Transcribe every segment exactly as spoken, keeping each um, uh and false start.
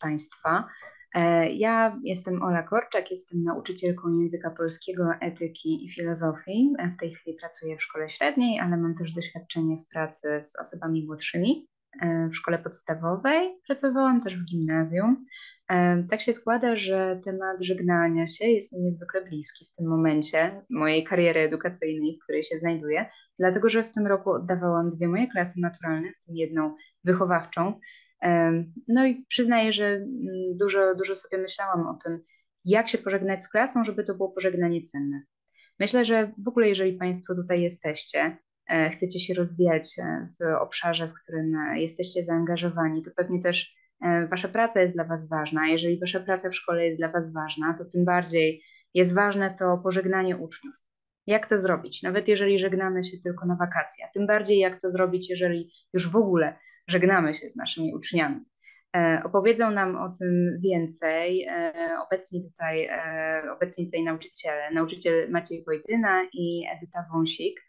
Państwa. Ja jestem Ola Korczak, jestem nauczycielką języka polskiego, etyki i filozofii. W tej chwili pracuję w szkole średniej, ale mam też doświadczenie w pracy z osobami młodszymi w szkole podstawowej. Pracowałam też w gimnazjum. Tak się składa, że temat żegnania się jest mi niezwykle bliski w tym momencie mojej kariery edukacyjnej, w której się znajduję, dlatego że w tym roku oddawałam dwie moje klasy maturalne, w tym jedną wychowawczą. No i przyznaję, że dużo, dużo sobie myślałam o tym, jak się pożegnać z klasą, żeby to było pożegnanie cenne. Myślę, że w ogóle jeżeli Państwo tutaj jesteście, chcecie się rozwijać w obszarze, w którym jesteście zaangażowani, to pewnie też Wasza praca jest dla Was ważna. Jeżeli Wasza praca w szkole jest dla Was ważna, to tym bardziej jest ważne to pożegnanie uczniów. Jak to zrobić? Nawet jeżeli żegnamy się tylko na wakacje, a tym bardziej jak to zrobić, jeżeli już w ogóle żegnamy się z naszymi uczniami. E, opowiedzą nam o tym więcej e, obecni tutaj, e, obecni tutaj nauczyciele, nauczyciel Maciej Wojtyna i Edyta Wąsik.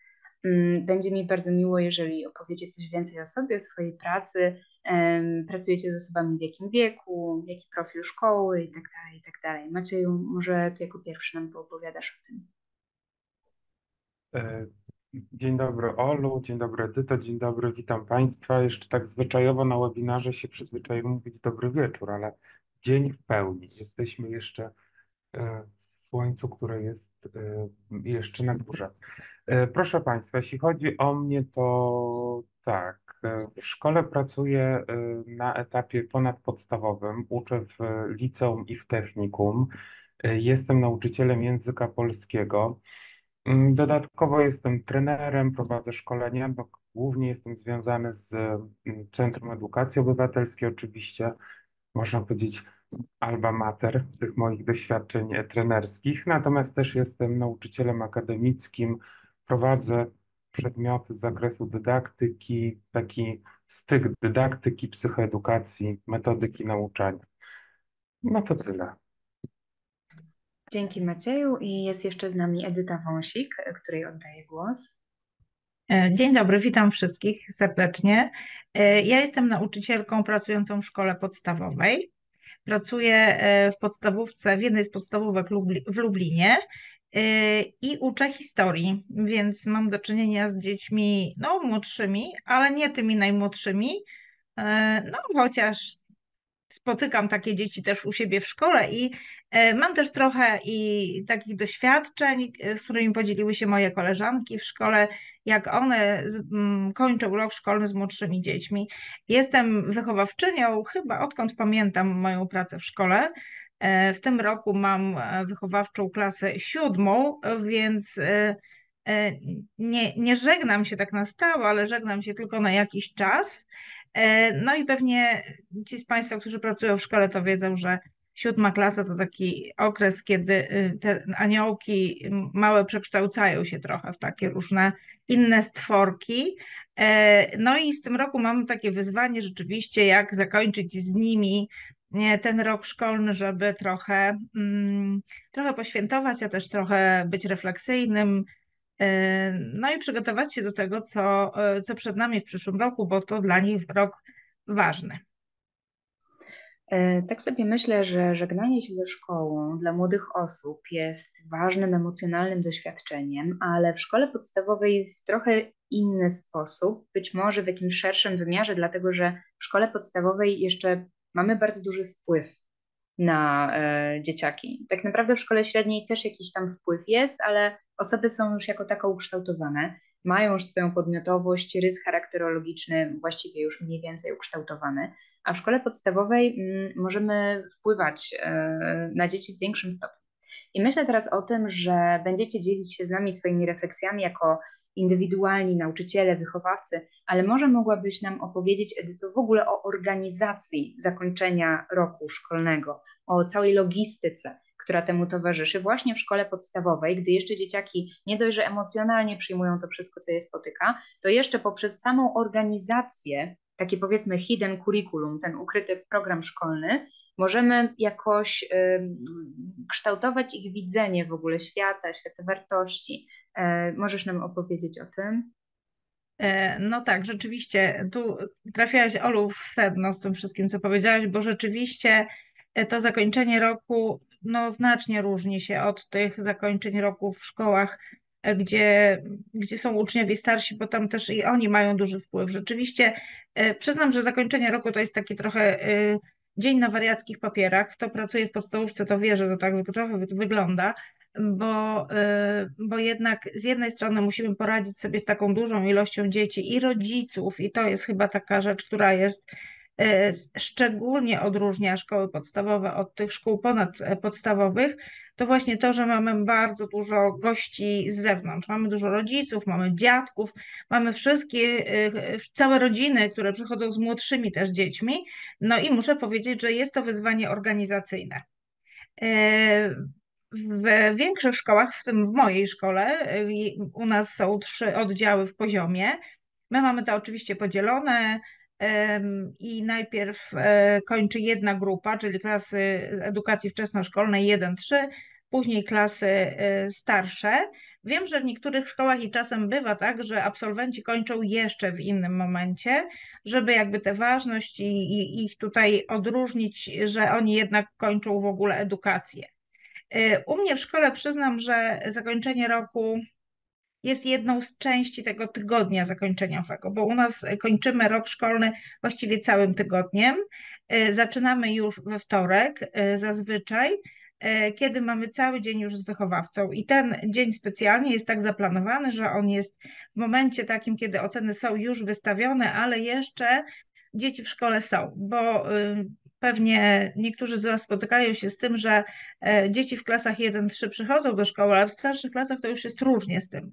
Będzie mi bardzo miło, jeżeli opowiecie coś więcej o sobie, o swojej pracy, e, pracujecie z osobami w jakim wieku, jaki profil szkoły i tak dalej, i tak dalej. Macieju, może ty jako pierwszy nam poopowiadasz o tym. E Dzień dobry Olu, dzień dobry Edyto, dzień dobry, witam Państwa. Jeszcze tak zwyczajowo na webinarze się przyzwyczaiłem mówić dobry wieczór, ale dzień w pełni. Jesteśmy jeszcze w słońcu, które jest jeszcze na górze. Proszę Państwa, jeśli chodzi o mnie, to tak, w szkole pracuję na etapie ponadpodstawowym, uczę w liceum i w technikum, jestem nauczycielem języka polskiego. Dodatkowo jestem trenerem, prowadzę szkolenia, bo głównie jestem związany z Centrum Edukacji Obywatelskiej, oczywiście, można powiedzieć alma mater tych moich doświadczeń trenerskich, natomiast też jestem nauczycielem akademickim, prowadzę przedmioty z zakresu dydaktyki, taki styk dydaktyki, psychoedukacji, metodyki nauczania. No to tyle. Dzięki Macieju i jest jeszcze z nami Edyta Wąsik, której oddaję głos. Dzień dobry, witam wszystkich serdecznie. Ja jestem nauczycielką pracującą w szkole podstawowej. Pracuję w podstawówce, w jednej z podstawówek w Lublinie i uczę historii, więc mam do czynienia z dziećmi no, młodszymi, ale nie tymi najmłodszymi, no chociaż spotykam takie dzieci też u siebie w szkole i mam też trochę i takich doświadczeń, z którymi podzieliły się moje koleżanki w szkole, jak one kończą rok szkolny z młodszymi dziećmi. Jestem wychowawczynią, chyba odkąd pamiętam moją pracę w szkole. W tym roku mam wychowawczą klasę siódmą, więc nie, nie żegnam się tak na stałe, ale żegnam się tylko na jakiś czas. No i pewnie ci z Państwa, którzy pracują w szkole, to wiedzą, że siódma klasa to taki okres, kiedy te aniołki małe przekształcają się trochę w takie różne inne stworki. No i w tym roku mam takie wyzwanie rzeczywiście, jak zakończyć z nimi ten rok szkolny, żeby trochę, trochę poświętować, a też trochę być refleksyjnym. No i przygotować się do tego, co, co przed nami w przyszłym roku, bo to dla nich rok ważny. Tak sobie myślę, że żegnanie się ze szkołą dla młodych osób jest ważnym emocjonalnym doświadczeniem, ale w szkole podstawowej w trochę inny sposób, być może w jakimś szerszym wymiarze, dlatego że w szkole podstawowej jeszcze mamy bardzo duży wpływ na e, dzieciaki. Tak naprawdę w szkole średniej też jakiś tam wpływ jest, ale osoby są już jako taka ukształtowane, mają już swoją podmiotowość, rys charakterologiczny właściwie już mniej więcej ukształtowany, a w szkole podstawowej m, możemy wpływać e, na dzieci w większym stopniu. I myślę teraz o tym, że będziecie dzielić się z nami swoimi refleksjami jako indywidualni nauczyciele, wychowawcy, ale może mogłabyś nam opowiedzieć, Edyto, w ogóle o organizacji zakończenia roku szkolnego, o całej logistyce, która temu towarzyszy właśnie w szkole podstawowej, gdy jeszcze dzieciaki nie dość, że emocjonalnie przyjmują to wszystko, co je spotyka, to jeszcze poprzez samą organizację, taki powiedzmy hidden curriculum, ten ukryty program szkolny, możemy jakoś y, kształtować ich widzenie w ogóle świata, świata wartości. Możesz nam opowiedzieć o tym? No tak, rzeczywiście, tu trafiałaś, Olu, w sedno z tym wszystkim, co powiedziałaś, bo rzeczywiście to zakończenie roku no, znacznie różni się od tych zakończeń roku w szkołach, gdzie, gdzie są uczniowie starsi, bo tam też i oni mają duży wpływ. Rzeczywiście przyznam, że zakończenie roku to jest taki trochę dzień na wariackich papierach. Kto pracuje w podstawówce, to wie, że to tak trochę wygląda, bo, bo jednak z jednej strony musimy poradzić sobie z taką dużą ilością dzieci i rodziców, i to jest chyba taka rzecz, która jest szczególnie odróżnia szkoły podstawowe od tych szkół ponadpodstawowych, to właśnie to, że mamy bardzo dużo gości z zewnątrz. Mamy dużo rodziców, mamy dziadków, mamy wszystkie, całe rodziny, które przychodzą z młodszymi też dziećmi. No i muszę powiedzieć, że jest to wyzwanie organizacyjne. W większych szkołach, w tym w mojej szkole, u nas są trzy oddziały w poziomie. My mamy to oczywiście podzielone, i najpierw kończy jedna grupa, czyli klasy edukacji wczesnoszkolnej jeden trzy, później klasy starsze. Wiem, że w niektórych szkołach i czasem bywa tak, że absolwenci kończą jeszcze w innym momencie, żeby jakby tę ważność i ich tutaj odróżnić, że oni jednak kończą w ogóle edukację. U mnie w szkole przyznam, że zakończenie roku jest jedną z części tego tygodnia zakończeniowego, bo u nas kończymy rok szkolny właściwie całym tygodniem. Zaczynamy już we wtorek zazwyczaj, kiedy mamy cały dzień już z wychowawcą i ten dzień specjalnie jest tak zaplanowany, że on jest w momencie takim, kiedy oceny są już wystawione, ale jeszcze dzieci w szkole są, bo pewnie niektórzy z Was spotykają się z tym, że dzieci w klasach jeden trzy przychodzą do szkoły, ale w starszych klasach to już jest różnie z tym.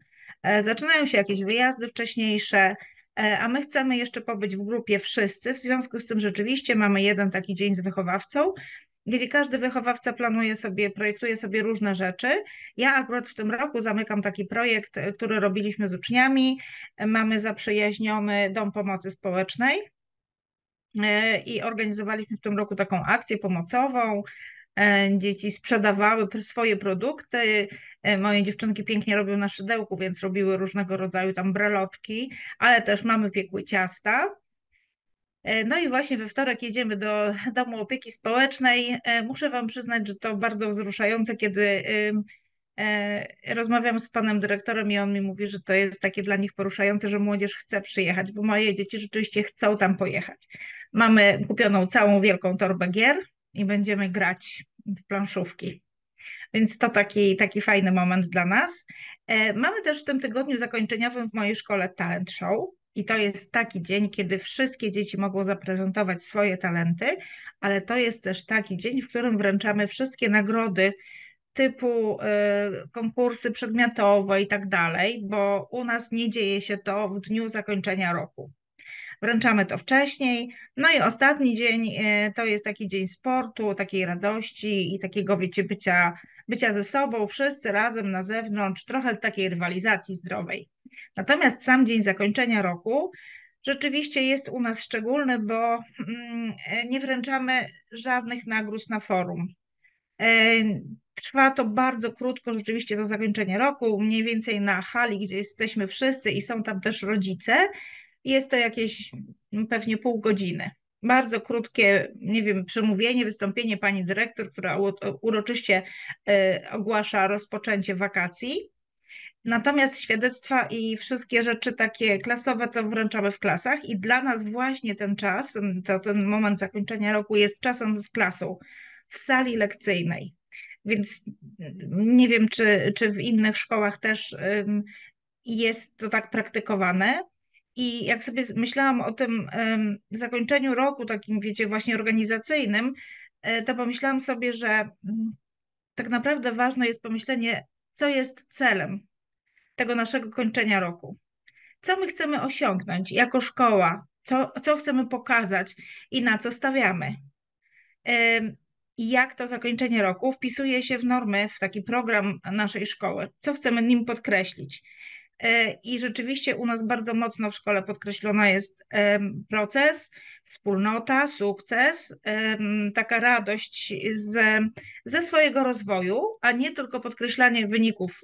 Zaczynają się jakieś wyjazdy wcześniejsze, a my chcemy jeszcze pobyć w grupie wszyscy, w związku z tym rzeczywiście mamy jeden taki dzień z wychowawcą, gdzie każdy wychowawca planuje sobie, projektuje sobie różne rzeczy. Ja akurat w tym roku zamykam taki projekt, który robiliśmy z uczniami. Mamy zaprzyjaźniony Dom Pomocy Społecznej i organizowaliśmy w tym roku taką akcję pomocową. Dzieci sprzedawały swoje produkty, moje dziewczynki pięknie robią na szydełku, więc robiły różnego rodzaju tam breloczki, ale też mamy piekły ciasta. No i właśnie we wtorek jedziemy do Domu Opieki Społecznej. Muszę Wam przyznać, że to bardzo wzruszające, kiedy rozmawiam z panem dyrektorem i on mi mówi, że to jest takie dla nich poruszające, że młodzież chce przyjechać, bo moje dzieci rzeczywiście chcą tam pojechać. Mamy kupioną całą wielką torbę gier i będziemy grać w planszówki. Więc to taki, taki fajny moment dla nas. Mamy też w tym tygodniu zakończeniowym w mojej szkole talent show i to jest taki dzień, kiedy wszystkie dzieci mogą zaprezentować swoje talenty, ale to jest też taki dzień, w którym wręczamy wszystkie nagrody typu y, konkursy przedmiotowe i tak dalej, bo u nas nie dzieje się to w dniu zakończenia roku. Wręczamy to wcześniej. No i ostatni dzień y, to jest taki dzień sportu, takiej radości i takiego, wiecie, bycia, bycia ze sobą, wszyscy razem na zewnątrz, trochę takiej rywalizacji zdrowej. Natomiast sam dzień zakończenia roku rzeczywiście jest u nas szczególny, bo mm, nie wręczamy żadnych nagród na forum. Y, Trwa to bardzo krótko, rzeczywiście do zakończenia roku, mniej więcej na hali, gdzie jesteśmy wszyscy i są tam też rodzice. Jest to jakieś pewnie pół godziny. Bardzo krótkie, nie wiem, przemówienie, wystąpienie pani dyrektor, która uroczyście ogłasza rozpoczęcie wakacji. Natomiast świadectwa i wszystkie rzeczy takie klasowe to wręczamy w klasach i dla nas właśnie ten czas, to ten moment zakończenia roku jest czasem z klasą w sali lekcyjnej. Więc nie wiem, czy, czy w innych szkołach też jest to tak praktykowane. I jak sobie myślałam o tym zakończeniu roku, takim, wiecie, właśnie organizacyjnym, to pomyślałam sobie, że tak naprawdę ważne jest pomyślenie, co jest celem tego naszego kończenia roku. Co my chcemy osiągnąć jako szkoła, co, co chcemy pokazać i na co stawiamy. I jak to zakończenie roku wpisuje się w normy, w taki program naszej szkoły, co chcemy nim podkreślić. I rzeczywiście u nas bardzo mocno w szkole podkreślona jest proces, wspólnota, sukces, taka radość z, ze swojego rozwoju, a nie tylko podkreślanie wyników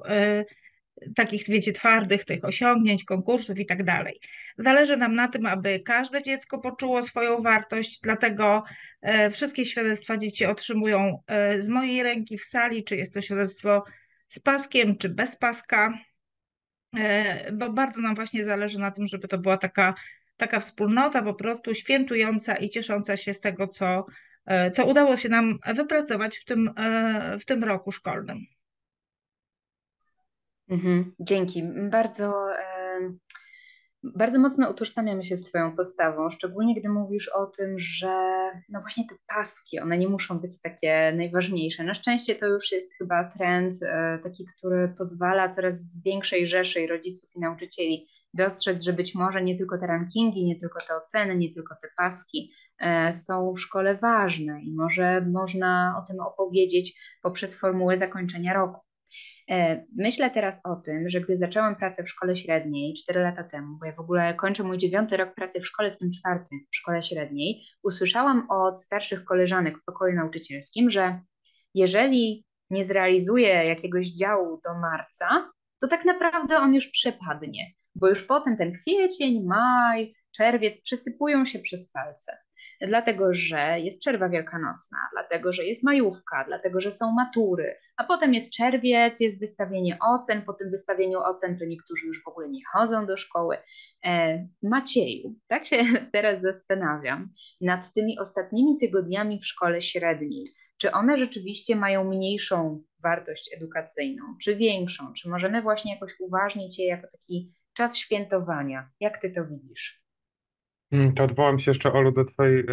takich, wiecie, twardych tych osiągnięć, konkursów i tak dalej. Zależy nam na tym, aby każde dziecko poczuło swoją wartość, dlatego wszystkie świadectwa dzieci otrzymują z mojej ręki w sali, czy jest to świadectwo z paskiem, czy bez paska, bo bardzo nam właśnie zależy na tym, żeby to była taka, taka wspólnota po prostu świętująca i ciesząca się z tego, co, co udało się nam wypracować w tym, w tym roku szkolnym. Mhm, dzięki. Bardzo, bardzo mocno utożsamiamy się z Twoją postawą, szczególnie gdy mówisz o tym, że no właśnie te paski, one nie muszą być takie najważniejsze. Na szczęście to już jest chyba trend taki, który pozwala coraz większej rzeszy rodziców i nauczycieli dostrzec, że być może nie tylko te rankingi, nie tylko te oceny, nie tylko te paski są w szkole ważne i może można o tym opowiedzieć poprzez formułę zakończenia roku. Myślę teraz o tym, że gdy zaczęłam pracę w szkole średniej cztery lata temu, bo ja w ogóle kończę mój dziewiąty rok pracy w szkole, w tym czwarty w szkole średniej, usłyszałam od starszych koleżanek w pokoju nauczycielskim, że jeżeli nie zrealizuję jakiegoś działu do marca, to tak naprawdę on już przepadnie, bo już potem ten kwiecień, maj, czerwiec przesypują się przez palce. Dlatego, że jest przerwa wielkanocna, dlatego, że jest majówka, dlatego, że są matury, a potem jest czerwiec, jest wystawienie ocen, po tym wystawieniu ocen to niektórzy już w ogóle nie chodzą do szkoły. Macieju, tak się teraz zastanawiam nad tymi ostatnimi tygodniami w szkole średniej. Czy one rzeczywiście mają mniejszą wartość edukacyjną, czy większą? Czy możemy właśnie jakoś uważnić je jako taki czas świętowania? Jak Ty to widzisz? To odwołam się jeszcze, Olu, do twojej,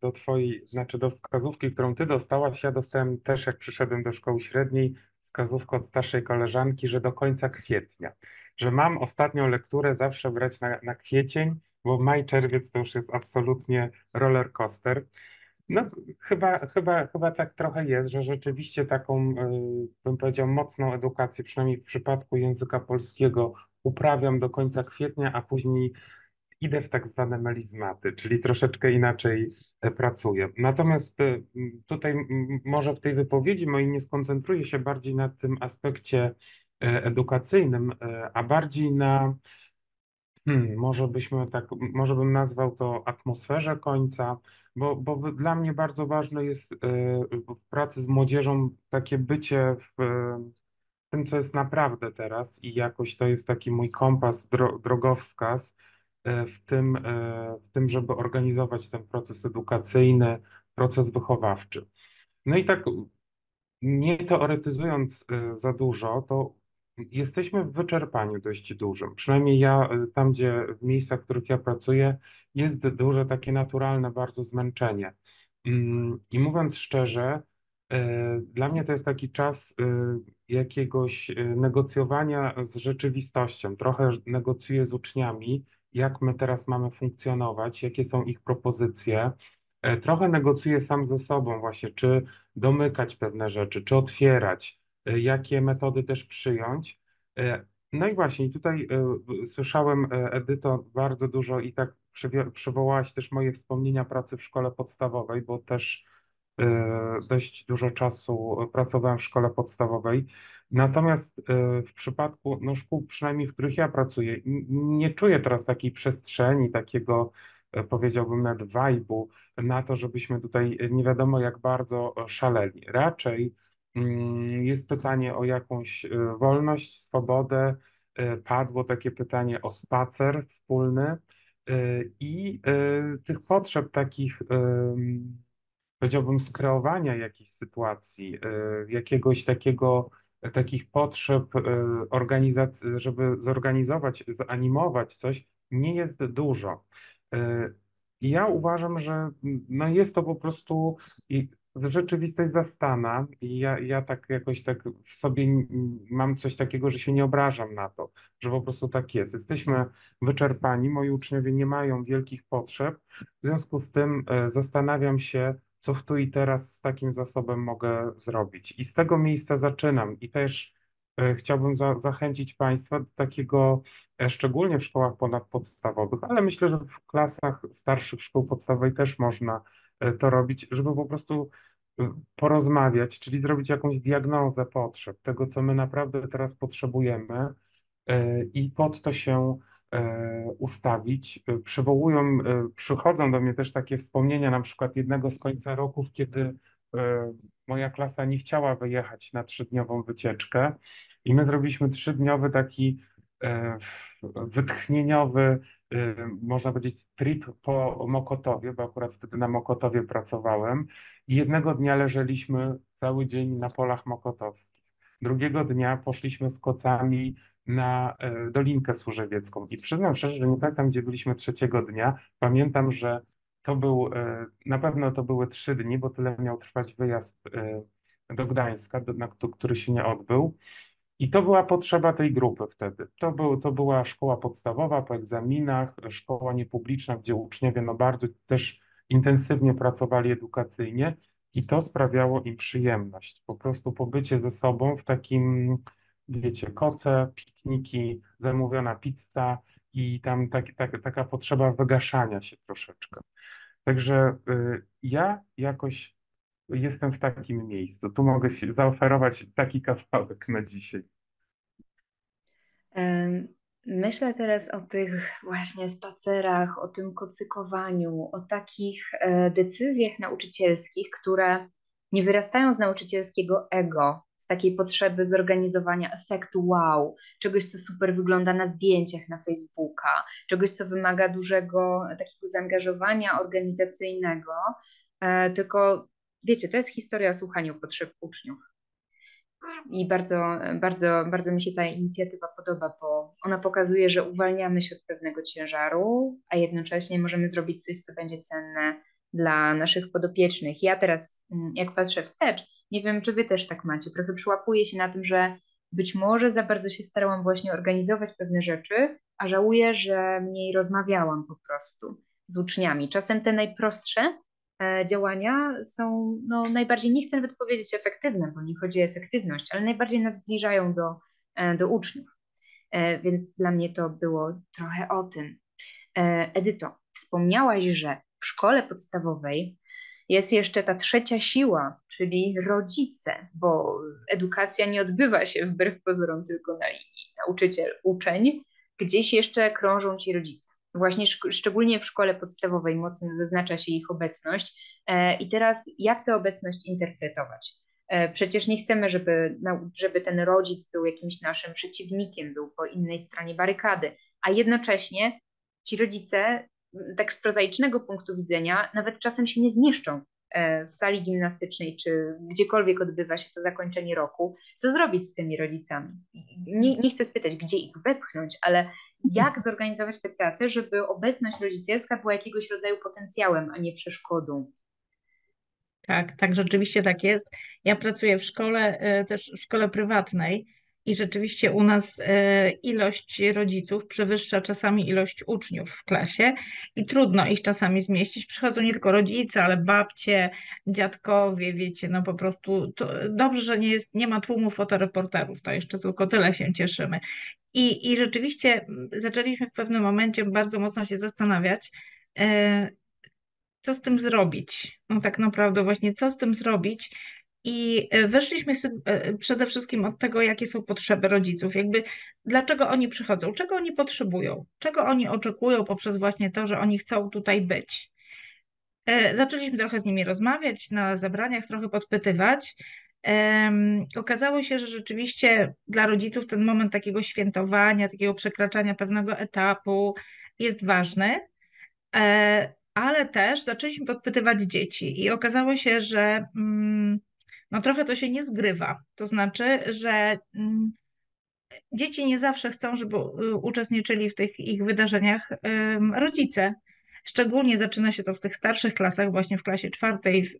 do twojej, znaczy do wskazówki, którą ty dostałaś. Ja dostałem też, jak przyszedłem do szkoły średniej, wskazówkę od starszej koleżanki, że do końca kwietnia, że mam ostatnią lekturę zawsze brać na, na kwiecień, bo maj, czerwiec to już jest absolutnie roller coaster. No chyba, chyba, chyba tak trochę jest, że rzeczywiście taką, bym powiedział, mocną edukację, przynajmniej w przypadku języka polskiego, uprawiam do końca kwietnia, a później idę w tak zwane melizmaty, czyli troszeczkę inaczej pracuję. Natomiast tutaj może w tej wypowiedzi mojej nie skoncentruję się bardziej na tym aspekcie edukacyjnym, a bardziej na, hmm, może byśmy tak, może bym nazwał to atmosferze końca, bo, bo dla mnie bardzo ważne jest w pracy z młodzieżą takie bycie w tym, co jest naprawdę teraz i jakoś to jest taki mój kompas, drogowskaz, W tym, w tym, żeby organizować ten proces edukacyjny, proces wychowawczy. No i tak nie teoretyzując za dużo, to jesteśmy w wyczerpaniu dość dużym. Przynajmniej ja tam, gdzie w miejscach, w których ja pracuję, jest duże takie naturalne bardzo zmęczenie. I mówiąc szczerze, dla mnie to jest taki czas jakiegoś negocjowania z rzeczywistością. Trochę negocjuję z uczniami, jak my teraz mamy funkcjonować, jakie są ich propozycje. Trochę negocjuję sam ze sobą właśnie, czy domykać pewne rzeczy, czy otwierać, jakie metody też przyjąć. No i właśnie tutaj słyszałem, Edyto, bardzo dużo i tak przywołałaś też moje wspomnienia pracy w szkole podstawowej, bo też dość dużo czasu pracowałem w szkole podstawowej. Natomiast w przypadku no, szkół, przynajmniej w których ja pracuję, nie czuję teraz takiej przestrzeni, takiego, powiedziałbym, nawet vibe'u na to, żebyśmy tutaj nie wiadomo jak bardzo szaleli. Raczej jest pytanie o jakąś wolność, swobodę, padło takie pytanie o spacer wspólny i tych potrzeb takich, powiedziałbym, skreowania jakiejś sytuacji, jakiegoś takiego, takich potrzeb organizacji, żeby zorganizować, zanimować coś, nie jest dużo. Ja uważam, że no jest to po prostu rzeczywistość zastana i ja, ja tak jakoś tak w sobie mam coś takiego, że się nie obrażam na to, że po prostu tak jest. Jesteśmy wyczerpani, moi uczniowie nie mają wielkich potrzeb, w związku z tym zastanawiam się, co w tu i teraz z takim zasobem mogę zrobić. I z tego miejsca zaczynam i też e, chciałbym za, zachęcić Państwa do takiego, e, szczególnie w szkołach ponadpodstawowych, ale myślę, że w klasach starszych szkół podstawowej też można e, to robić, żeby po prostu e, porozmawiać, czyli zrobić jakąś diagnozę potrzeb, tego, co my naprawdę teraz potrzebujemy, i pod to się ustawić. Przywołują, przychodzą do mnie też takie wspomnienia, na przykład jednego z końca roków, kiedy moja klasa nie chciała wyjechać na trzydniową wycieczkę i my zrobiliśmy trzydniowy taki wytchnieniowy, można powiedzieć, trip po Mokotowie, bo akurat wtedy na Mokotowie pracowałem i jednego dnia leżeliśmy cały dzień na polach mokotowskich. Drugiego dnia poszliśmy z kocami na Dolinkę Służewiecką i przyznam szczerze, że nie pamiętam, gdzie byliśmy trzeciego dnia. Pamiętam, że to był, na pewno to były trzy dni, bo tyle miał trwać wyjazd do Gdańska, który się nie odbył. I to była potrzeba tej grupy wtedy. To, był, to była szkoła podstawowa po egzaminach, szkoła niepubliczna, gdzie uczniowie no bardzo też intensywnie pracowali edukacyjnie i to sprawiało im przyjemność. Po prostu pobycie ze sobą w takim, wiecie, koce, pikniki, zamówiona pizza i tam taki, tak, taka potrzeba wygaszania się troszeczkę. Także y, ja jakoś jestem w takim miejscu. Tu mogę zaoferować taki kawałek na dzisiaj. Myślę teraz o tych właśnie spacerach, o tym kocykowaniu, o takich decyzjach nauczycielskich, które nie wyrastają z nauczycielskiego ego, z takiej potrzeby zorganizowania efektu wow, czegoś, co super wygląda na zdjęciach na Facebooka, czegoś, co wymaga dużego takiego zaangażowania organizacyjnego, tylko wiecie, to jest historia o słuchaniu potrzeb uczniów i bardzo, bardzo, bardzo mi się ta inicjatywa podoba, bo ona pokazuje, że uwalniamy się od pewnego ciężaru, a jednocześnie możemy zrobić coś, co będzie cenne dla naszych podopiecznych. Ja teraz, jak patrzę wstecz, nie wiem, czy wy też tak macie, trochę przyłapuję się na tym, że być może za bardzo się starałam właśnie organizować pewne rzeczy, a żałuję, że mniej rozmawiałam po prostu z uczniami. Czasem te najprostsze działania są no, najbardziej, nie chcę nawet powiedzieć efektywne, bo nie chodzi o efektywność, ale najbardziej nas zbliżają do, do uczniów. Więc dla mnie to było trochę o tym. Edyto, wspomniałaś, że w szkole podstawowej jest jeszcze ta trzecia siła, czyli rodzice, bo edukacja nie odbywa się wbrew pozorom tylko na linii nauczyciel-uczeń, gdzieś jeszcze krążą ci rodzice. Właśnie szk- szczególnie w szkole podstawowej mocno zaznacza się ich obecność. E, i teraz jak tę obecność interpretować? E, przecież nie chcemy, żeby, na, żeby ten rodzic był jakimś naszym przeciwnikiem, był po innej stronie barykady, a jednocześnie ci rodzice, tak z prozaicznego punktu widzenia, nawet czasem się nie zmieszczą e, w sali gimnastycznej czy gdziekolwiek odbywa się to zakończenie roku. Co zrobić z tymi rodzicami? Nie, nie chcę spytać, gdzie ich wepchnąć, ale jak zorganizować tę pracę, żeby obecność rodzicielska była jakiegoś rodzaju potencjałem, a nie przeszkodą? Tak, tak rzeczywiście tak jest. Ja pracuję w szkole, też w szkole prywatnej i rzeczywiście u nas ilość rodziców przewyższa czasami ilość uczniów w klasie i trudno ich czasami zmieścić. Przychodzą nie tylko rodzice, ale babcie, dziadkowie, wiecie, no po prostu to dobrze, że nie jest, nie ma tłumu fotoreporterów, to jeszcze tylko tyle się cieszymy. I, I rzeczywiście zaczęliśmy w pewnym momencie bardzo mocno się zastanawiać, co z tym zrobić. No tak naprawdę właśnie, co z tym zrobić. I weszliśmy przede wszystkim od tego, jakie są potrzeby rodziców. Jakby dlaczego oni przychodzą, czego oni potrzebują, czego oni oczekują poprzez właśnie to, że oni chcą tutaj być. Zaczęliśmy trochę z nimi rozmawiać, na zebraniach trochę podpytywać. Okazało się, że rzeczywiście dla rodziców ten moment takiego świętowania, takiego przekraczania pewnego etapu jest ważny, ale też zaczęliśmy podpytywać dzieci i okazało się, że no trochę to się nie zgrywa, to znaczy, że dzieci nie zawsze chcą, żeby uczestniczyli w tych ich wydarzeniach rodzice. Szczególnie zaczyna się to w tych starszych klasach, właśnie w klasie czwartej,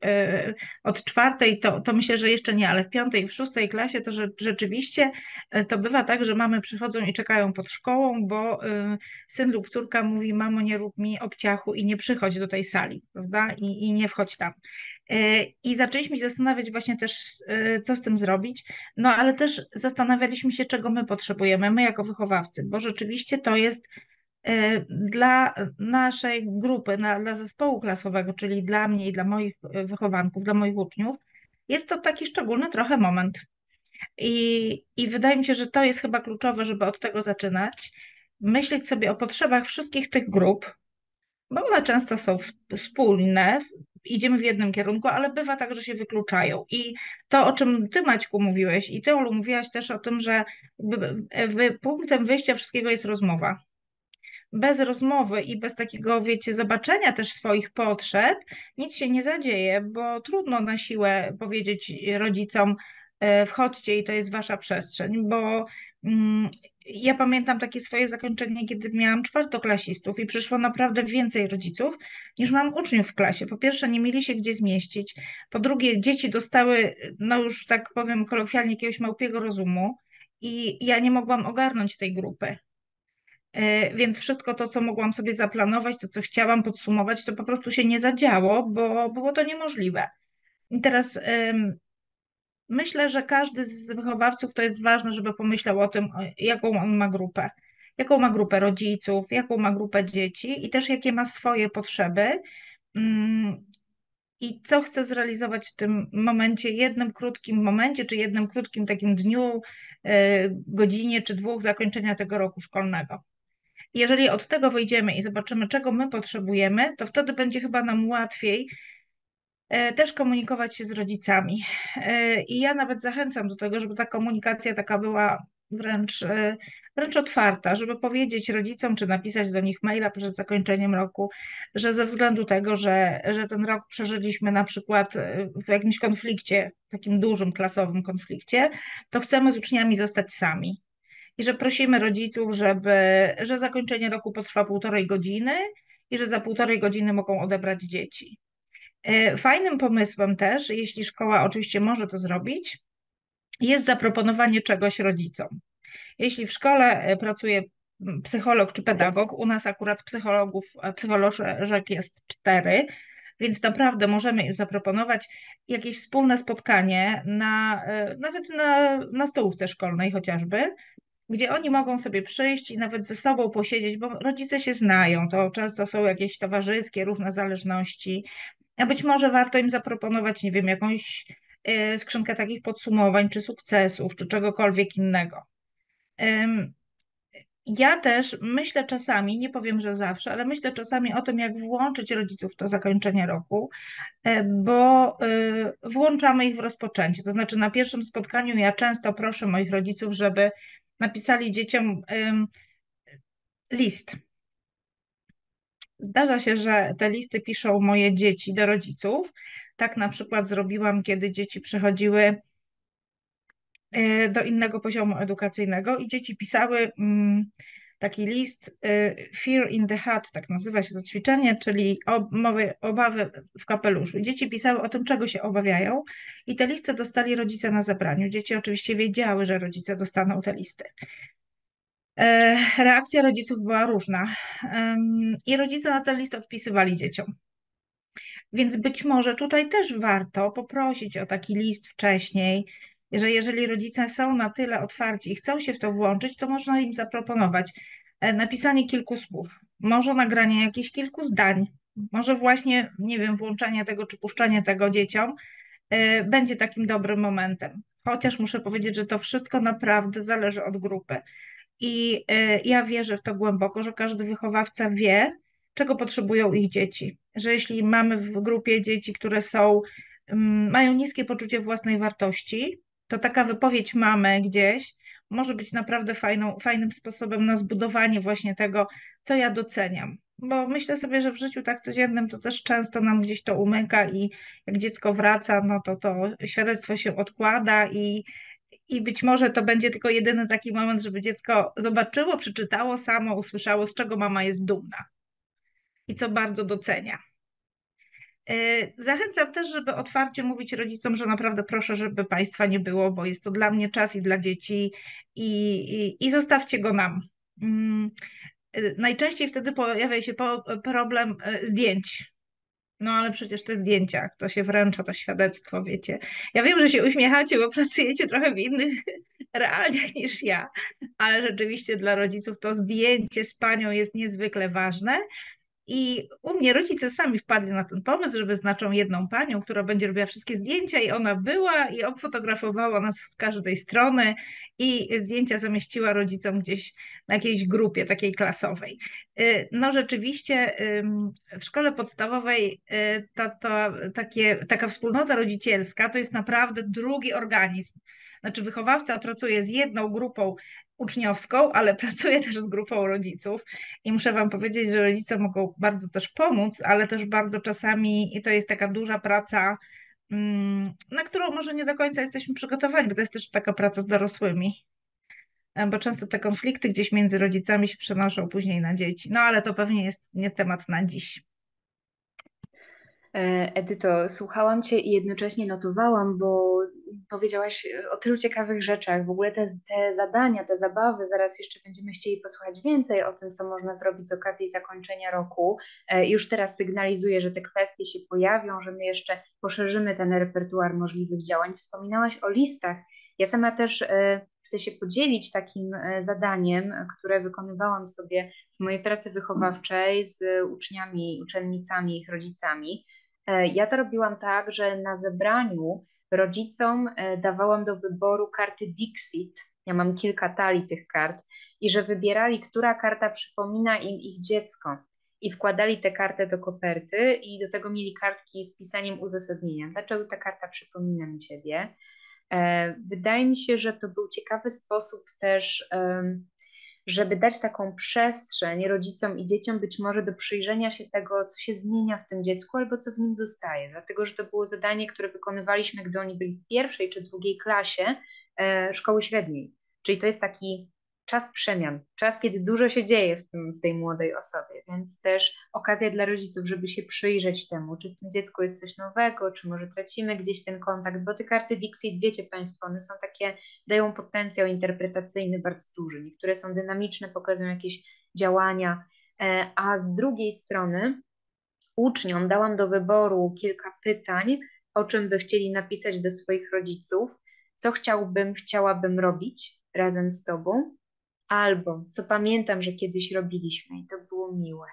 od czwartej to, to myślę, że jeszcze nie, ale w piątej i w szóstej klasie to że, rzeczywiście to bywa tak, że mamy przychodzą i czekają pod szkołą, bo syn lub córka mówi: mamo, nie rób mi obciachu i nie przychodź do tej sali, prawda, i, i nie wchodź tam. I zaczęliśmy się zastanawiać właśnie też, co z tym zrobić, no ale też zastanawialiśmy się, czego my potrzebujemy, my jako wychowawcy, bo rzeczywiście to jest dla naszej grupy, na, dla zespołu klasowego, czyli dla mnie i dla moich wychowanków, dla moich uczniów, jest to taki szczególny trochę moment. I, i wydaje mi się, że to jest chyba kluczowe, żeby od tego zaczynać, myśleć sobie o potrzebach wszystkich tych grup, bo one często są wspólne, idziemy w jednym kierunku, ale bywa tak, że się wykluczają. I to, o czym ty, Maćku, mówiłeś i ty, Olu, mówiłaś też o tym, że punktem wyjścia wszystkiego jest rozmowa. Bez rozmowy i bez takiego, wiecie, zobaczenia też swoich potrzeb nic się nie zadzieje, bo trudno na siłę powiedzieć rodzicom: wchodźcie i to jest wasza przestrzeń, bo mm, ja pamiętam takie swoje zakończenie, kiedy miałam czwartoklasistów i przyszło naprawdę więcej rodziców niż mam uczniów w klasie. Po pierwsze, nie mieli się gdzie zmieścić, po drugie, dzieci dostały, no już tak powiem kolokwialnie, jakiegoś małpiego rozumu i ja nie mogłam ogarnąć tej grupy. Więc wszystko to, co mogłam sobie zaplanować, to, co chciałam podsumować, to po prostu się nie zadziało, bo było to niemożliwe. I teraz ym, myślę, że każdy z wychowawców, to jest ważne, żeby pomyślał o tym, jaką on ma grupę. Jaką ma grupę rodziców, jaką ma grupę dzieci i też jakie ma swoje potrzeby ym, i co chce zrealizować w tym momencie, jednym krótkim momencie, czy jednym krótkim takim dniu, yy, godzinie czy dwóch zakończenia tego roku szkolnego. Jeżeli od tego wyjdziemy i zobaczymy, czego my potrzebujemy, to wtedy będzie chyba nam łatwiej też komunikować się z rodzicami. I ja nawet zachęcam do tego, żeby ta komunikacja taka była wręcz, wręcz otwarta, żeby powiedzieć rodzicom, czy napisać do nich maila przed zakończeniem roku, że ze względu tego, że, że ten rok przeżyliśmy na przykład w jakimś konflikcie, takim dużym klasowym konflikcie, to chcemy z uczniami zostać sami. I że prosimy rodziców, żeby, że zakończenie roku potrwa półtorej godziny i że za półtorej godziny mogą odebrać dzieci. Fajnym pomysłem też, jeśli szkoła oczywiście może to zrobić, jest zaproponowanie czegoś rodzicom. Jeśli w szkole pracuje psycholog czy pedagog, u nas akurat psychologów, psycholożek jest cztery, więc naprawdę możemy zaproponować jakieś wspólne spotkanie, na, nawet na, na stołówce szkolnej chociażby, gdzie oni mogą sobie przyjść i nawet ze sobą posiedzieć, bo rodzice się znają, to często są jakieś towarzyskie równozależności, a być może warto im zaproponować, nie wiem, jakąś skrzynkę takich podsumowań, czy sukcesów, czy czegokolwiek innego. Ja też myślę czasami, nie powiem, że zawsze, ale myślę czasami o tym, jak włączyć rodziców w to zakończenie roku, bo włączamy ich w rozpoczęcie, to znaczy na pierwszym spotkaniu ja często proszę moich rodziców, żeby napisali dzieciom list. Zdarza się, że te listy piszą moje dzieci do rodziców. Tak na przykład zrobiłam, kiedy dzieci przechodziły do innego poziomu edukacyjnego i dzieci pisały taki list Fear in the Hat, tak nazywa się to ćwiczenie, czyli obawy w kapeluszu. Dzieci pisały o tym, czego się obawiają i te listy dostali rodzice na zebraniu. Dzieci oczywiście wiedziały, że rodzice dostaną te listy. Reakcja rodziców była różna i rodzice na ten list odpisywali dzieciom. Więc być może tutaj też warto poprosić o taki list wcześniej, że jeżeli rodzice są na tyle otwarci i chcą się w to włączyć, to można im zaproponować napisanie kilku słów, może nagranie jakichś kilku zdań, może właśnie, nie wiem, włączanie tego czy puszczanie tego dzieciom będzie takim dobrym momentem. Chociaż muszę powiedzieć, że to wszystko naprawdę zależy od grupy. I ja wierzę w to głęboko, że każdy wychowawca wie, czego potrzebują ich dzieci. Że jeśli mamy w grupie dzieci, które są, mają niskie poczucie własnej wartości, to taka wypowiedź mamy gdzieś może być naprawdę fajną, fajnym sposobem na zbudowanie właśnie tego, co ja doceniam. Bo myślę sobie, że w życiu tak codziennym to też często nam gdzieś to umyka i jak dziecko wraca, no to to świadectwo się odkłada i I być może to będzie tylko jedyny taki moment, żeby dziecko zobaczyło, przeczytało samo, usłyszało, z czego mama jest dumna i co bardzo docenia. Zachęcam też, żeby otwarcie mówić rodzicom, że naprawdę proszę, żeby państwa nie było, bo jest to dla mnie czas i dla dzieci i, i, i zostawcie go nam. Najczęściej wtedy pojawia się problem zdjęć. No ale przecież te zdjęcia, to się wręcza, to świadectwo, wiecie. Ja wiem, że się uśmiechacie, bo pracujecie trochę w innych realiach niż ja, ale rzeczywiście dla rodziców to zdjęcie z panią jest niezwykle ważne I u mnie rodzice sami wpadli na ten pomysł, że wyznaczą jedną panią, która będzie robiła wszystkie zdjęcia, i ona była i obfotografowała nas z każdej strony i zdjęcia zamieściła rodzicom gdzieś na jakiejś grupie takiej klasowej. No rzeczywiście w szkole podstawowej ta, ta, takie, taka wspólnota rodzicielska to jest naprawdę drugi organizm. Znaczy wychowawca pracuje z jedną grupą uczniowską, ale pracuję też z grupą rodziców i muszę wam powiedzieć, że rodzice mogą bardzo też pomóc, ale też bardzo czasami i to jest taka duża praca, na którą może nie do końca jesteśmy przygotowani, bo to jest też taka praca z dorosłymi, bo często te konflikty gdzieś między rodzicami się przenoszą później na dzieci, no ale to pewnie jest nie temat na dziś. Edyto, słuchałam Cię i jednocześnie notowałam, bo powiedziałaś o tylu ciekawych rzeczach. W ogóle te, te zadania, te zabawy, zaraz jeszcze będziemy chcieli posłuchać więcej o tym, co można zrobić z okazji zakończenia roku. Już teraz sygnalizuję, że te kwestie się pojawią, że my jeszcze poszerzymy ten repertuar możliwych działań. Wspominałaś o listach. Ja sama też chcę się podzielić takim zadaniem, które wykonywałam sobie w mojej pracy wychowawczej z uczniami, uczennicami, ich rodzicami. Ja to robiłam tak, że na zebraniu rodzicom dawałam do wyboru karty Dixit. Ja mam kilka talii tych kart i że wybierali, która karta przypomina im ich dziecko i wkładali tę kartę do koperty i do tego mieli kartki z pisaniem uzasadnienia. Dlaczego ta karta przypomina mi Ciebie? Wydaje mi się, że to był ciekawy sposób też, żeby dać taką przestrzeń rodzicom i dzieciom być może do przyjrzenia się tego, co się zmienia w tym dziecku albo co w nim zostaje, dlatego że to było zadanie, które wykonywaliśmy, gdy oni byli w pierwszej czy drugiej klasie szkoły średniej, czyli to jest taki czas przemian, czas, kiedy dużo się dzieje w, tym, w tej młodej osobie, więc też okazja dla rodziców, żeby się przyjrzeć temu, czy w tym dziecku jest coś nowego, czy może tracimy gdzieś ten kontakt, bo te karty Dixit, wiecie Państwo, one są takie, dają potencjał interpretacyjny bardzo duży, niektóre są dynamiczne, pokazują jakieś działania, a z drugiej strony uczniom dałam do wyboru kilka pytań, o czym by chcieli napisać do swoich rodziców, co chciałbym, chciałabym robić razem z Tobą, albo co pamiętam, że kiedyś robiliśmy i to było miłe.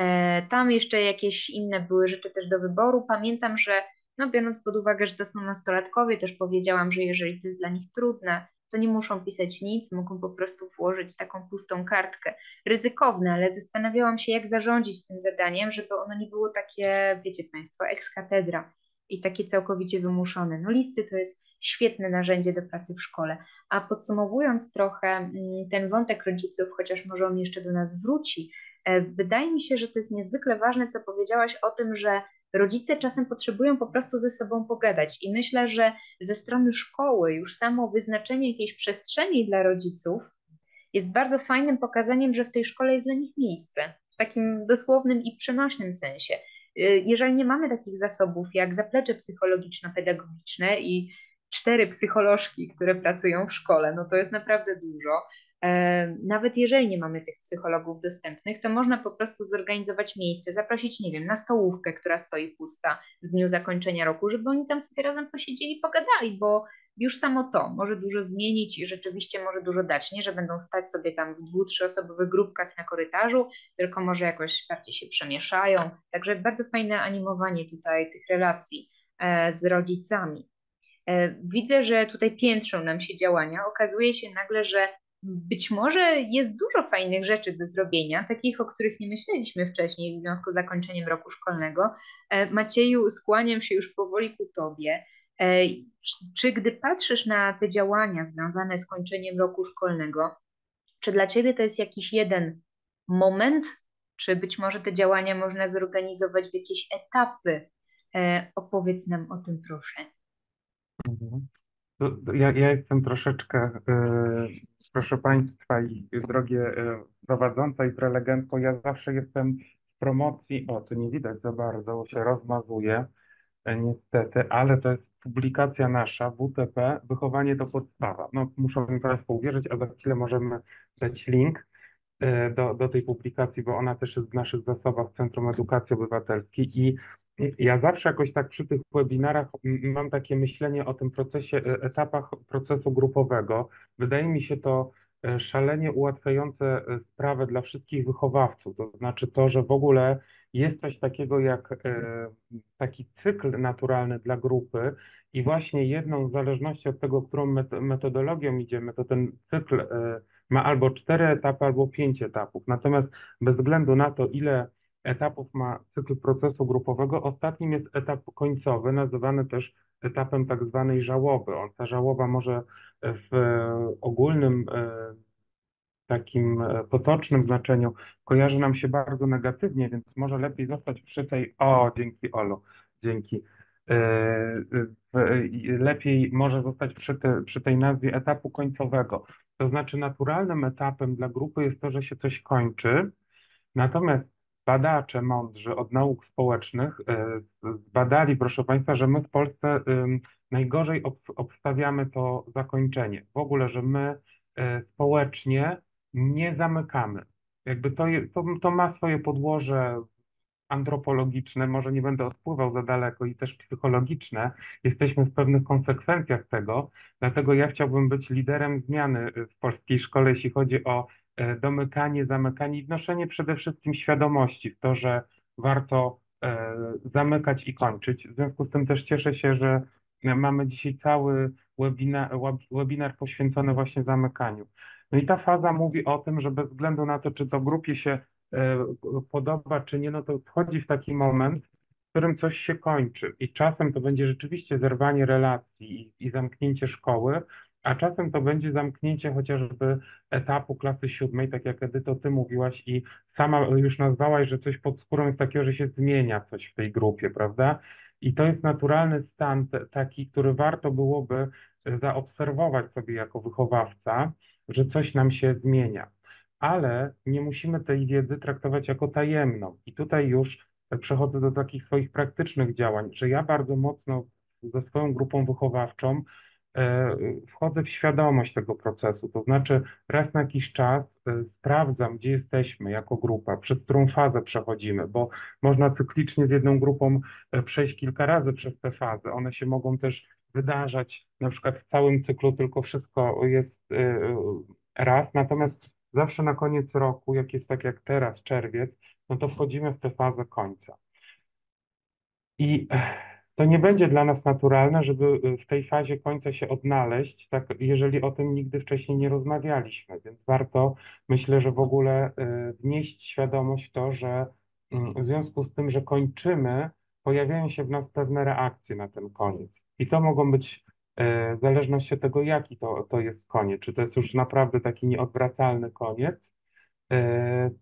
E, tam jeszcze jakieś inne były rzeczy też do wyboru. Pamiętam, że no biorąc pod uwagę, że to są nastolatkowie, też powiedziałam, że jeżeli to jest dla nich trudne, to nie muszą pisać nic, mogą po prostu włożyć taką pustą kartkę. Ryzykowne, ale zastanawiałam się, jak zarządzić tym zadaniem, żeby ono nie było takie, wiecie Państwo, ex cathedra i takie całkowicie wymuszone. No listy to jest świetne narzędzie do pracy w szkole. A podsumowując trochę ten wątek rodziców, chociaż może on jeszcze do nas wróci, wydaje mi się, że to jest niezwykle ważne, co powiedziałaś o tym, że rodzice czasem potrzebują po prostu ze sobą pogadać i myślę, że ze strony szkoły już samo wyznaczenie jakiejś przestrzeni dla rodziców jest bardzo fajnym pokazaniem, że w tej szkole jest dla nich miejsce, w takim dosłownym i przenośnym sensie. Jeżeli nie mamy takich zasobów jak zaplecze psychologiczno-pedagogiczne i cztery psycholożki, które pracują w szkole, no to jest naprawdę dużo. Nawet jeżeli nie mamy tych psychologów dostępnych, to można po prostu zorganizować miejsce, zaprosić, nie wiem, na stołówkę, która stoi pusta w dniu zakończenia roku, żeby oni tam sobie razem posiedzieli i pogadali, bo już samo to może dużo zmienić i rzeczywiście może dużo dać. Nie, że będą stać sobie tam w dwu, trzyosobowych grupkach na korytarzu, tylko może jakoś bardziej się przemieszają. Także bardzo fajne animowanie tutaj tych relacji z rodzicami. Widzę, że tutaj piętrzą nam się działania. Okazuje się nagle, że być może jest dużo fajnych rzeczy do zrobienia, takich, o których nie myśleliśmy wcześniej w związku z zakończeniem roku szkolnego. Macieju, skłaniam się już powoli ku Tobie. Czy gdy patrzysz na te działania związane z kończeniem roku szkolnego, czy dla Ciebie to jest jakiś jeden moment, czy być może te działania można zorganizować w jakieś etapy? Opowiedz nam o tym, proszę. Ja, ja jestem troszeczkę, yy, proszę Państwa i drogie yy, prowadząca i prelegentko, ja zawsze jestem w promocji, o to nie widać za bardzo, bo się rozmazuje yy, niestety, ale to jest publikacja nasza, W T P, Wychowanie to Podstawa. No muszą mi Państwo uwierzyć, a za chwilę możemy dać link yy, do, do tej publikacji, bo ona też jest w naszych zasobach Centrum Edukacji Obywatelskiej i ja zawsze jakoś tak przy tych webinarach mam takie myślenie o tym procesie, etapach procesu grupowego. Wydaje mi się to szalenie ułatwiające sprawę dla wszystkich wychowawców, to znaczy to, że w ogóle jest coś takiego jak taki cykl naturalny dla grupy i właśnie jedną w zależności od tego, którą metodologią idziemy, to ten cykl ma albo cztery etapy, albo pięć etapów. Natomiast bez względu na to, ile etapów ma cykl procesu grupowego, ostatnim jest etap końcowy, nazywany też etapem tak zwanej żałoby. On, ta żałoba może w ogólnym takim potocznym znaczeniu kojarzy nam się bardzo negatywnie, więc może lepiej zostać przy tej, o, dzięki Olu, dzięki, lepiej może zostać przy, te, przy tej nazwie etapu końcowego. To znaczy naturalnym etapem dla grupy jest to, że się coś kończy, natomiast badacze mądrzy od nauk społecznych zbadali, proszę Państwa, że my w Polsce najgorzej obstawiamy to zakończenie. W ogóle, że my społecznie nie zamykamy. Jakby to, to, to ma swoje podłoże antropologiczne, może nie będę odpływał za daleko, i też psychologiczne. Jesteśmy w pewnych konsekwencjach tego, dlatego ja chciałbym być liderem zmiany w polskiej szkole, jeśli chodzi o domykanie, zamykanie i wnoszenie przede wszystkim świadomości w to, że warto e, zamykać i kończyć. W związku z tym też cieszę się, że mamy dzisiaj cały webinar, webinar poświęcony właśnie zamykaniu. No i ta faza mówi o tym, że bez względu na to, czy to grupie się e, podoba, czy nie, no to wchodzi w taki moment, w którym coś się kończy i czasem to będzie rzeczywiście zerwanie relacji i, i zamknięcie szkoły, a czasem to będzie zamknięcie chociażby etapu klasy siódmej, tak jak Edyto, ty mówiłaś i sama już nazwałaś, że coś pod skórą jest takiego, że się zmienia coś w tej grupie, prawda? I to jest naturalny stan taki, który warto byłoby zaobserwować sobie jako wychowawca, że coś nam się zmienia. Ale nie musimy tej wiedzy traktować jako tajemną. I tutaj już przechodzę do takich swoich praktycznych działań, że ja bardzo mocno ze swoją grupą wychowawczą wchodzę w świadomość tego procesu, to znaczy raz na jakiś czas sprawdzam, gdzie jesteśmy jako grupa, przez którą fazę przechodzimy, bo można cyklicznie z jedną grupą przejść kilka razy przez te fazy, one się mogą też wydarzać na przykład w całym cyklu, tylko wszystko jest raz, natomiast zawsze na koniec roku, jak jest tak jak teraz, czerwiec, no to wchodzimy w tę fazę końca. I to nie będzie dla nas naturalne, żeby w tej fazie końca się odnaleźć, tak, jeżeli o tym nigdy wcześniej nie rozmawialiśmy, więc warto, myślę, że w ogóle wnieść świadomość w to, że w związku z tym, że kończymy, pojawiają się w nas pewne reakcje na ten koniec i to mogą być w zależności od tego, jaki to, to jest koniec, czy to jest już naprawdę taki nieodwracalny koniec,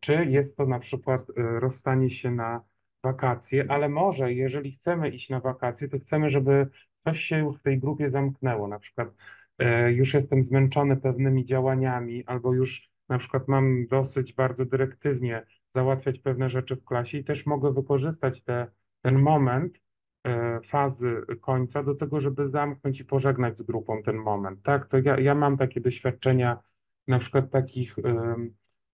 czy jest to na przykład rozstanie się na wakacje, ale może jeżeli chcemy iść na wakacje, to chcemy, żeby coś się już w tej grupie zamknęło, na przykład e, już jestem zmęczony pewnymi działaniami albo już na przykład mam dosyć bardzo dyrektywnie załatwiać pewne rzeczy w klasie i też mogę wykorzystać te, ten moment e, fazy końca do tego, żeby zamknąć i pożegnać z grupą ten moment, tak? To ja, ja mam takie doświadczenia na przykład takich e,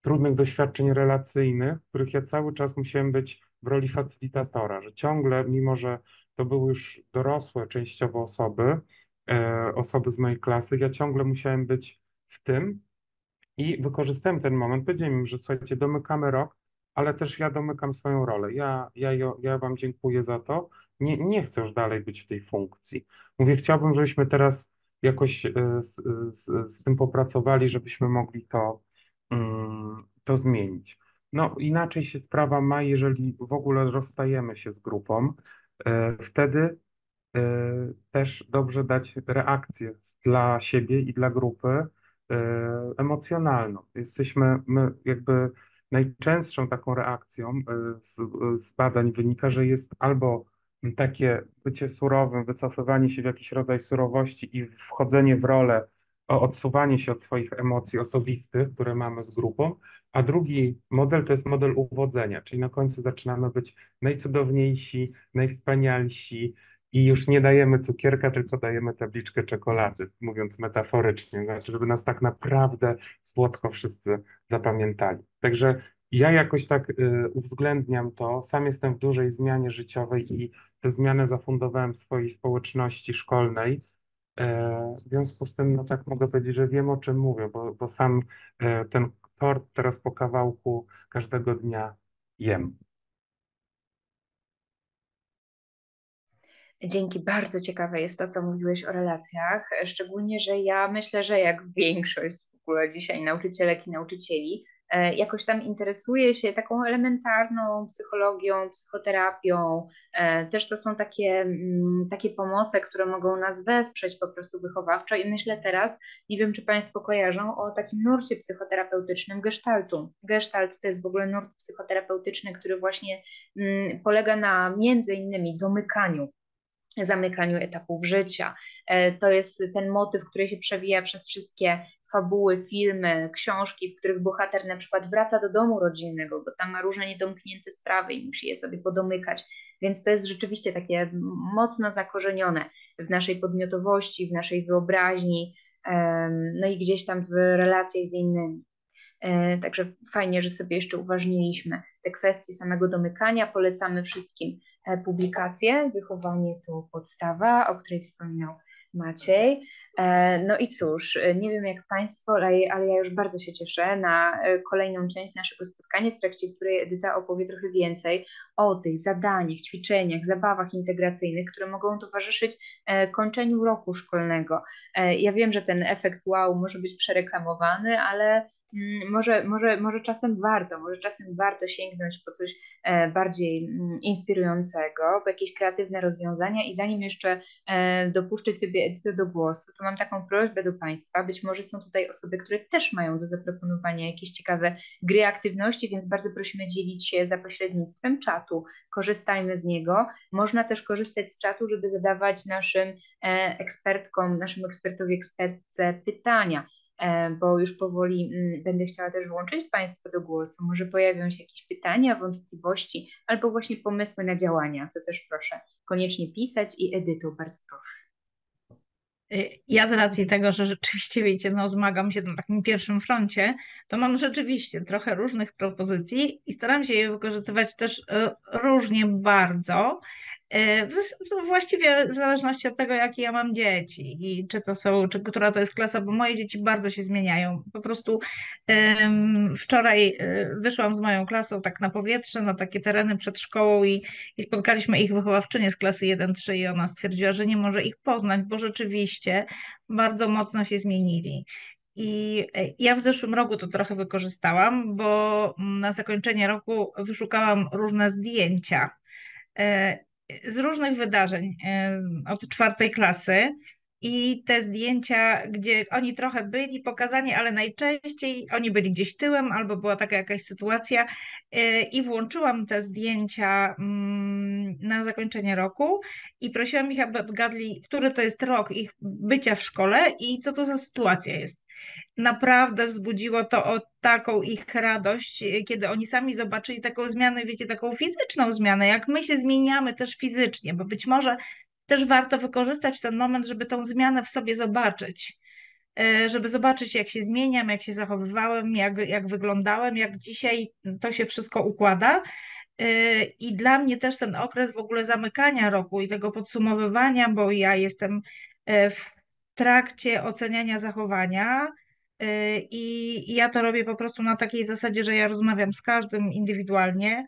trudnych doświadczeń relacyjnych, w których ja cały czas musiałem być w roli facylitatora, że ciągle, mimo że to były już dorosłe częściowo osoby, e, osoby z mojej klasy, ja ciągle musiałem być w tym i wykorzystałem ten moment, powiedziałem im, że słuchajcie, domykamy rok, ale też ja domykam swoją rolę, ja, ja, ja wam dziękuję za to, nie, nie chcę już dalej być w tej funkcji. Mówię, chciałbym, żebyśmy teraz jakoś e, z, z, z tym popracowali, żebyśmy mogli to, mm, to zmienić. No inaczej się sprawa ma, jeżeli w ogóle rozstajemy się z grupą, e, wtedy e, też dobrze dać reakcję dla siebie i dla grupy e, emocjonalną. Jesteśmy my jakby najczęstszą taką reakcją e, z, z badań wynika, że jest albo takie bycie surowym, wycofywanie się w jakiś rodzaj surowości i wchodzenie w rolę, odsuwanie się od swoich emocji osobistych, które mamy z grupą, a drugi model to jest model uwodzenia, czyli na końcu zaczynamy być najcudowniejsi, najwspanialsi i już nie dajemy cukierka, tylko dajemy tabliczkę czekolady, mówiąc metaforycznie, znaczy, żeby nas tak naprawdę słodko wszyscy zapamiętali. Także ja jakoś tak y, uwzględniam to, sam jestem w dużej zmianie życiowej i tę zmianę zafundowałem w swojej społeczności szkolnej, W związku z tym, no tak mogę powiedzieć, że wiem, o czym mówię, bo, bo sam ten tort teraz po kawałku każdego dnia jem. Dzięki, bardzo ciekawe jest to, co mówiłeś o relacjach, szczególnie, że ja myślę, że jak większość w ogóle dzisiaj nauczycielek i nauczycieli, jakoś tam interesuje się taką elementarną psychologią, psychoterapią. Też to są takie, takie pomoce, które mogą nas wesprzeć po prostu wychowawczo i myślę teraz, nie wiem czy Państwo kojarzą, o takim nurcie psychoterapeutycznym gestaltu. Gestalt to jest w ogóle nurt psychoterapeutyczny, który właśnie polega na między innymi domykaniu, zamykaniu etapów życia. To jest ten motyw, który się przewija przez wszystkie fabuły, filmy, książki, w których bohater na przykład wraca do domu rodzinnego, bo tam ma różne niedomknięte sprawy i musi je sobie podomykać. Więc to jest rzeczywiście takie mocno zakorzenione w naszej podmiotowości, w naszej wyobraźni, no i gdzieś tam w relacjach z innymi. Także fajnie, że sobie jeszcze uważniliśmy te kwestie samego domykania. Polecamy wszystkim publikację Wychowanie to podstawa, o której wspominał Maciej. No i cóż, nie wiem jak Państwo, ale ja już bardzo się cieszę na kolejną część naszego spotkania, w trakcie której Edyta opowie trochę więcej o tych zadaniach, ćwiczeniach, zabawach integracyjnych, które mogą towarzyszyć kończeniu roku szkolnego. Ja wiem, że ten efekt wow może być przereklamowany, ale może, może, może czasem warto, może czasem warto sięgnąć po coś bardziej inspirującego, po jakieś kreatywne rozwiązania i zanim jeszcze dopuszczę Ciebie Edytę do głosu, to mam taką prośbę do Państwa, być może są tutaj osoby, które też mają do zaproponowania jakieś ciekawe gry, aktywności, więc bardzo prosimy dzielić się za pośrednictwem czatu, korzystajmy z niego, można też korzystać z czatu, żeby zadawać naszym ekspertkom, naszym ekspertowi, ekspertce pytania, bo już powoli będę chciała też włączyć Państwa do głosu. Może pojawią się jakieś pytania, wątpliwości albo właśnie pomysły na działania. To też proszę koniecznie pisać i Edyto, bardzo proszę. Ja z racji tego, że rzeczywiście, wiecie, no zmagam się na takim pierwszym froncie, to mam rzeczywiście trochę różnych propozycji i staram się je wykorzystywać też różnie bardzo. Właściwie w zależności od tego, jakie ja mam dzieci i czy to są, czy która to jest klasa, bo moje dzieci bardzo się zmieniają. Po prostu um, wczoraj wyszłam z moją klasą tak na powietrze, na takie tereny przed szkołą i, i spotkaliśmy ich wychowawczynię z klasy jeden trzy i ona stwierdziła, że nie może ich poznać, bo rzeczywiście bardzo mocno się zmienili. I ja w zeszłym roku to trochę wykorzystałam, bo na zakończenie roku wyszukałam różne zdjęcia z różnych wydarzeń od czwartej klasy i te zdjęcia, gdzie oni trochę byli pokazani, ale najczęściej oni byli gdzieś tyłem albo była taka jakaś sytuacja i włączyłam te zdjęcia na zakończenie roku i prosiłam ich, aby odgadli, który to jest rok ich bycia w szkole i co to za sytuacja jest. Naprawdę wzbudziło to o taką ich radość, kiedy oni sami zobaczyli taką zmianę, wiecie, taką fizyczną zmianę, jak my się zmieniamy też fizycznie, bo być może też warto wykorzystać ten moment, żeby tą zmianę w sobie zobaczyć, żeby zobaczyć, jak się zmieniam, jak się zachowywałem, jak, jak wyglądałem, jak dzisiaj to się wszystko układa. I dla mnie też ten okres w ogóle zamykania roku i tego podsumowywania, bo ja jestem w W trakcie oceniania zachowania i ja to robię po prostu na takiej zasadzie, że ja rozmawiam z każdym indywidualnie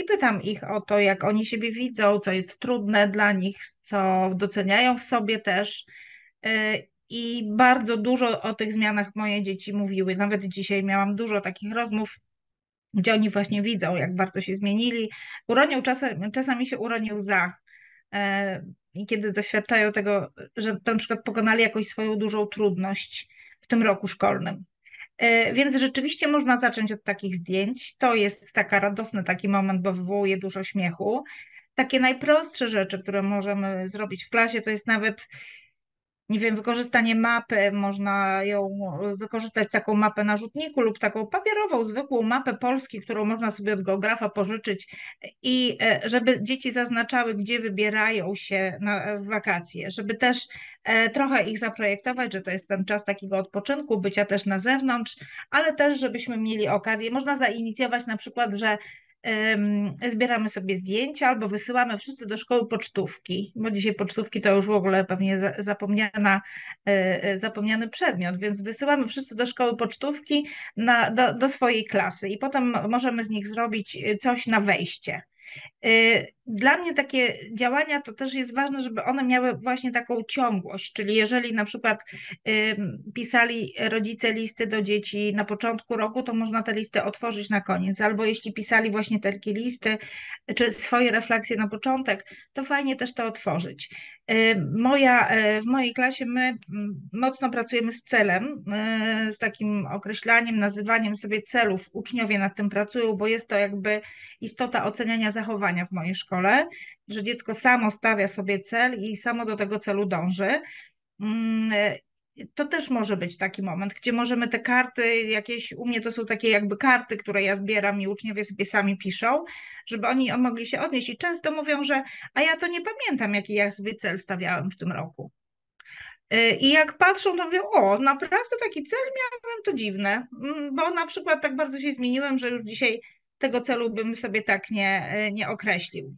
i pytam ich o to, jak oni siebie widzą, co jest trudne dla nich, co doceniają w sobie też i bardzo dużo o tych zmianach moje dzieci mówiły. Nawet dzisiaj miałam dużo takich rozmów, gdzie oni właśnie widzą, jak bardzo się zmienili. Uronił czasem, czasami się uronił za. I kiedy doświadczają tego, że na przykład pokonali jakąś swoją dużą trudność w tym roku szkolnym. Więc rzeczywiście można zacząć od takich zdjęć. To jest taka radosny taki moment, bo wywołuje dużo śmiechu. Takie najprostsze rzeczy, które możemy zrobić w klasie, to jest nawet, nie wiem, wykorzystanie mapy. Można ją wykorzystać, taką mapę na rzutniku lub taką papierową, zwykłą mapę Polski, którą można sobie od geografa pożyczyć i żeby dzieci zaznaczały, gdzie wybierają się na wakacje, żeby też trochę ich zaprojektować, że to jest ten czas takiego odpoczynku, bycia też na zewnątrz, ale też żebyśmy mieli okazję. Można zainicjować na przykład, że zbieramy sobie zdjęcia albo wysyłamy wszyscy do szkoły pocztówki, bo dzisiaj pocztówki to już w ogóle pewnie zapomniana, zapomniany przedmiot, więc wysyłamy wszyscy do szkoły pocztówki na, do, do swojej klasy i potem możemy z nich zrobić coś na wejście. Dla mnie takie działania to też jest ważne, żeby one miały właśnie taką ciągłość, czyli jeżeli na przykład pisali rodzice listy do dzieci na początku roku, to można te listy otworzyć na koniec, albo jeśli pisali właśnie takie listy czy swoje refleksje na początek, to fajnie też to otworzyć. Moja, w mojej klasie my mocno pracujemy z celem, z takim określaniem, nazywaniem sobie celów. Uczniowie nad tym pracują, bo jest to jakby istota oceniania zachowania w mojej szkole, że dziecko samo stawia sobie cel i samo do tego celu dąży. To też może być taki moment, gdzie możemy te karty jakieś, u mnie to są takie jakby karty, które ja zbieram i uczniowie sobie sami piszą, żeby oni mogli się odnieść i często mówią, że a ja to nie pamiętam, jaki ja sobie cel stawiałem w tym roku. I jak patrzą, to mówią, o, naprawdę taki cel miałem, to dziwne, bo na przykład tak bardzo się zmieniłem, że już dzisiaj tego celu bym sobie tak nie, nie określił.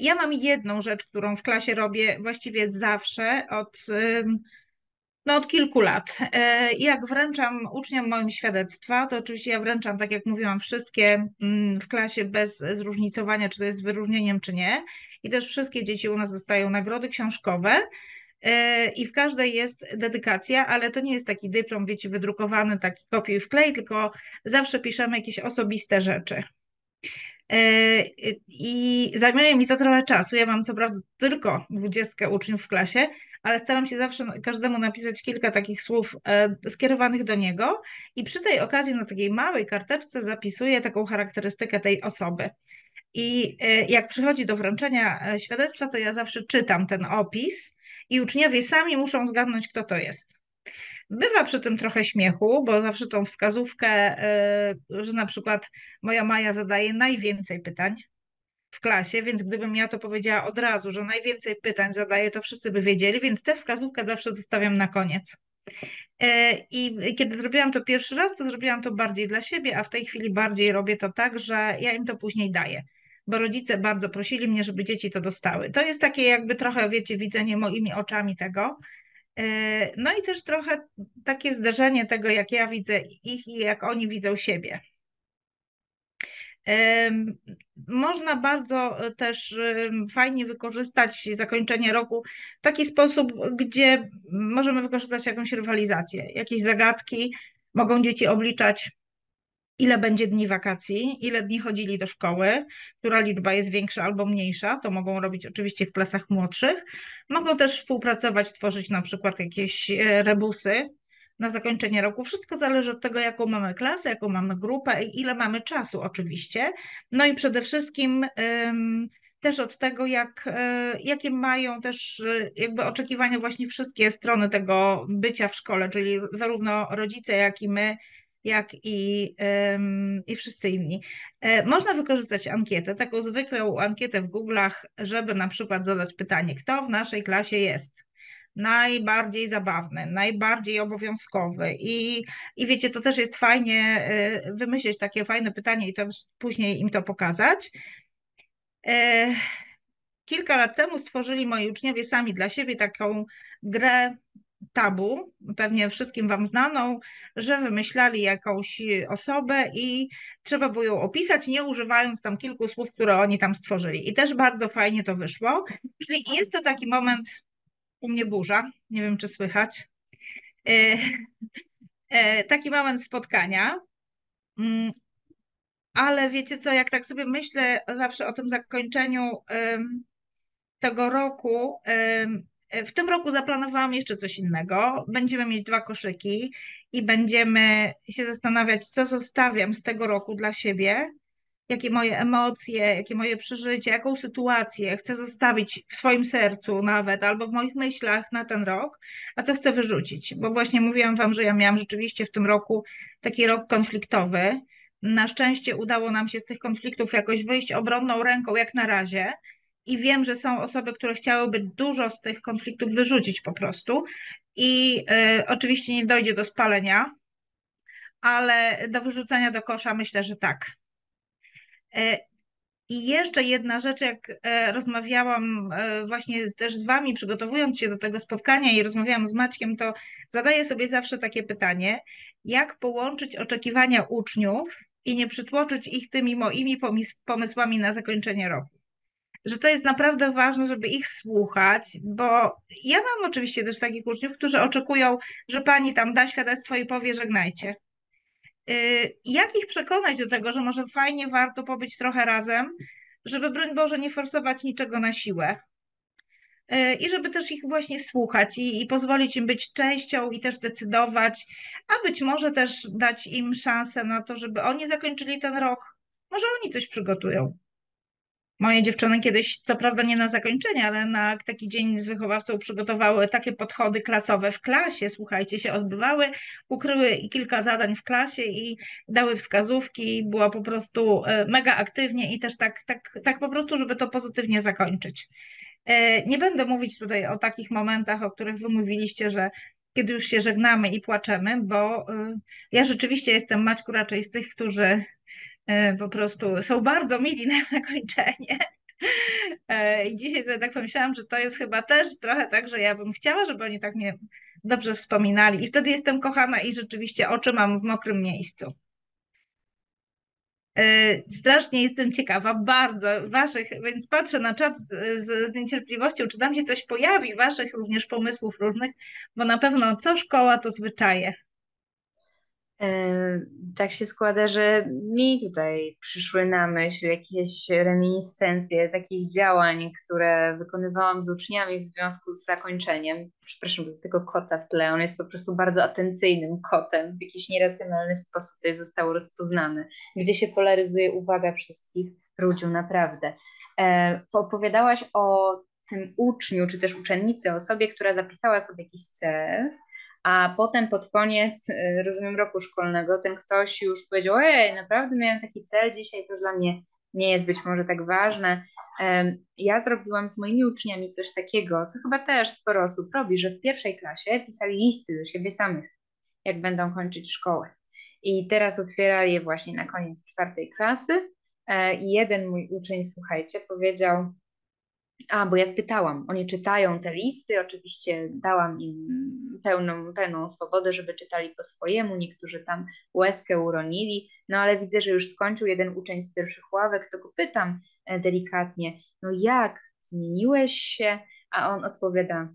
Ja mam jedną rzecz, którą w klasie robię właściwie zawsze od, no od kilku lat. Jak wręczam uczniom moim świadectwa, to oczywiście ja wręczam, tak jak mówiłam, wszystkie w klasie bez zróżnicowania, czy to jest z wyróżnieniem, czy nie. I też wszystkie dzieci u nas dostają nagrody książkowe i w każdej jest dedykacja, ale to nie jest taki dyplom, wiecie, wydrukowany, taki kopiuj w klej, tylko zawsze piszemy jakieś osobiste rzeczy. I zajmuje mi to trochę czasu, ja mam co prawda tylko dwudziestu uczniów w klasie, ale staram się zawsze każdemu napisać kilka takich słów skierowanych do niego i przy tej okazji na takiej małej karteczce zapisuję taką charakterystykę tej osoby. I jak przychodzi do wręczenia świadectwa, to ja zawsze czytam ten opis i uczniowie sami muszą zgadnąć, kto to jest. Bywa przy tym trochę śmiechu, bo zawsze tą wskazówkę, że na przykład moja Maja zadaje najwięcej pytań w klasie, więc gdybym ja to powiedziała od razu, że najwięcej pytań zadaje, to wszyscy by wiedzieli, więc tę wskazówkę zawsze zostawiam na koniec. I kiedy zrobiłam to pierwszy raz, to zrobiłam to bardziej dla siebie, a w tej chwili bardziej robię to tak, że ja im to później daję, bo rodzice bardzo prosili mnie, żeby dzieci to dostały. To jest takie jakby trochę, wiecie, widzenie moimi oczami tego. No i też trochę takie zderzenie tego, jak ja widzę ich i jak oni widzą siebie. Można bardzo też fajnie wykorzystać zakończenie roku w taki sposób, gdzie możemy wykorzystać jakąś rywalizację, jakieś zagadki, mogą dzieci obliczać, ile będzie dni wakacji, ile dni chodzili do szkoły, która liczba jest większa albo mniejsza, to mogą robić oczywiście w klasach młodszych. Mogą też współpracować, tworzyć na przykład jakieś rebusy na zakończenie roku. Wszystko zależy od tego, jaką mamy klasę, jaką mamy grupę i ile mamy czasu oczywiście. No i przede wszystkim um, też od tego, jak, jakie mają też jakby oczekiwania właśnie wszystkie strony tego bycia w szkole, czyli zarówno rodzice, jak i my, jak i, ym, i wszyscy inni. Y, można wykorzystać ankietę, taką zwykłą ankietę w Google'ach, żeby na przykład zadać pytanie, kto w naszej klasie jest najbardziej zabawny, najbardziej obowiązkowy i, i wiecie, to też jest fajnie y, wymyślić takie fajne pytanie i to później im to pokazać. Y, kilka lat temu stworzyli moi uczniowie sami dla siebie taką grę tabu, pewnie wszystkim wam znaną, że wymyślali jakąś osobę i trzeba było ją opisać, nie używając tam kilku słów, które oni tam stworzyli. I też bardzo fajnie to wyszło. Czyli jest to taki moment, u mnie burza, nie wiem czy słychać, e, e, taki moment spotkania. Ale wiecie co, jak tak sobie myślę zawsze o tym zakończeniu um, tego roku, um, w tym roku zaplanowałam jeszcze coś innego. Będziemy mieć dwa koszyki i będziemy się zastanawiać, co zostawiam z tego roku dla siebie, jakie moje emocje, jakie moje przeżycie, jaką sytuację chcę zostawić w swoim sercu nawet, albo w moich myślach na ten rok, a co chcę wyrzucić. Bo właśnie mówiłam wam, że ja miałam rzeczywiście w tym roku taki rok konfliktowy. Na szczęście udało nam się z tych konfliktów jakoś wyjść obronną ręką jak na razie. I wiem, że są osoby, które chciałyby dużo z tych konfliktów wyrzucić po prostu i y, oczywiście nie dojdzie do spalenia, ale do wyrzucenia do kosza myślę, że tak. I jeszcze jedna rzecz, jak rozmawiałam właśnie też z Wami, przygotowując się do tego spotkania i rozmawiałam z Maćkiem, to zadaję sobie zawsze takie pytanie, jak połączyć oczekiwania uczniów i nie przytłoczyć ich tymi moimi pomysłami na zakończenie roku. Że to jest naprawdę ważne, żeby ich słuchać, bo ja mam oczywiście też takich uczniów, którzy oczekują, że pani tam da świadectwo i powie żegnajcie. Jak ich przekonać do tego, że może fajnie warto pobyć trochę razem, żeby broń Boże nie forsować niczego na siłę i żeby też ich właśnie słuchać i, i pozwolić im być częścią i też decydować, a być może też dać im szansę na to, żeby oni zakończyli ten rok, może oni coś przygotują. Moje dziewczyny kiedyś, co prawda nie na zakończenie, ale na taki dzień z wychowawcą przygotowały takie podchody klasowe w klasie, słuchajcie, się odbywały, ukryły kilka zadań w klasie i dały wskazówki, i była po prostu mega aktywnie i też tak, tak, tak po prostu, żeby to pozytywnie zakończyć. Nie będę mówić tutaj o takich momentach, o których wy mówiliście, że kiedy już się żegnamy i płaczemy, bo ja rzeczywiście jestem, Maćku, raczej z tych, którzy po prostu są bardzo mili na zakończenie. I dzisiaj sobie tak pomyślałam, że to jest chyba też trochę tak, że ja bym chciała, żeby oni tak mnie dobrze wspominali. I wtedy jestem kochana i rzeczywiście oczy mam w mokrym miejscu. Strasznie jestem ciekawa, bardzo waszych, więc patrzę na czat z, z niecierpliwością, czy tam się coś pojawi, waszych również pomysłów różnych, bo na pewno co szkoła, to zwyczaje. Tak się składa, że mi tutaj przyszły na myśl jakieś reminiscencje takich działań, które wykonywałam z uczniami w związku z zakończeniem. Przepraszam, bo z tego kota w tle, on jest po prostu bardzo atencyjnym kotem, w jakiś nieracjonalny sposób to zostało rozpoznane, gdzie się polaryzuje uwaga wszystkich, Rudziu, naprawdę. E, opowiadałaś o tym uczniu, czy też uczennicy, osobie, która zapisała sobie jakiś cel, a potem pod koniec, rozumiem, roku szkolnego ten ktoś już powiedział, ej, naprawdę miałem taki cel dzisiaj, to dla mnie nie jest być może tak ważne. Ja zrobiłam z moimi uczniami coś takiego, co chyba też sporo osób robi, że w pierwszej klasie pisali listy do siebie samych, jak będą kończyć szkołę. I teraz otwierali je właśnie na koniec czwartej klasy. I jeden mój uczeń, słuchajcie, powiedział, a, bo ja spytałam, oni czytają te listy, oczywiście dałam im pełną, pełną swobodę, żeby czytali po swojemu, niektórzy tam łezkę uronili, no ale widzę, że już skończył jeden uczeń z pierwszych ławek, to go pytam delikatnie, no jak, zmieniłeś się? A on odpowiada,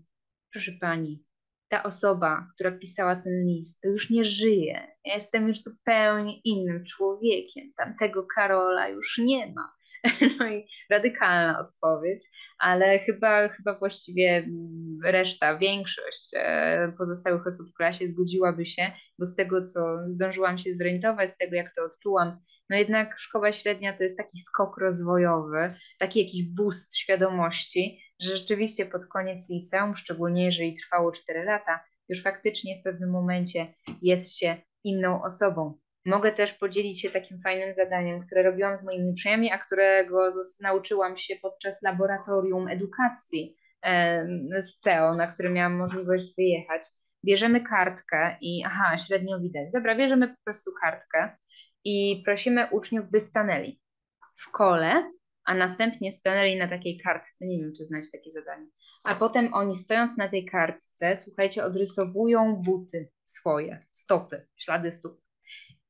proszę pani, ta osoba, która pisała ten list, to już nie żyje, ja jestem już zupełnie innym człowiekiem, tamtego Karola już nie ma. No i radykalna odpowiedź, ale chyba, chyba właściwie reszta, większość pozostałych osób w klasie zgodziłaby się, bo z tego, co zdążyłam się zorientować, z tego, jak to odczułam, no jednak szkoła średnia to jest taki skok rozwojowy, taki jakiś boost świadomości, że rzeczywiście pod koniec liceum, szczególnie jeżeli trwało cztery lata, już faktycznie w pewnym momencie jest się inną osobą. Mogę też podzielić się takim fajnym zadaniem, które robiłam z moimi uczniami, a którego nauczyłam się podczas laboratorium edukacji z C E O, na które miałam możliwość wyjechać. Bierzemy kartkę i aha, średnio widać. Dobra, bierzemy po prostu kartkę i prosimy uczniów, by stanęli w kole, a następnie stanęli na takiej kartce. Nie wiem, czy znacie takie zadanie. A potem oni stojąc na tej kartce, słuchajcie, odrysowują buty swoje, stopy, ślady stóp.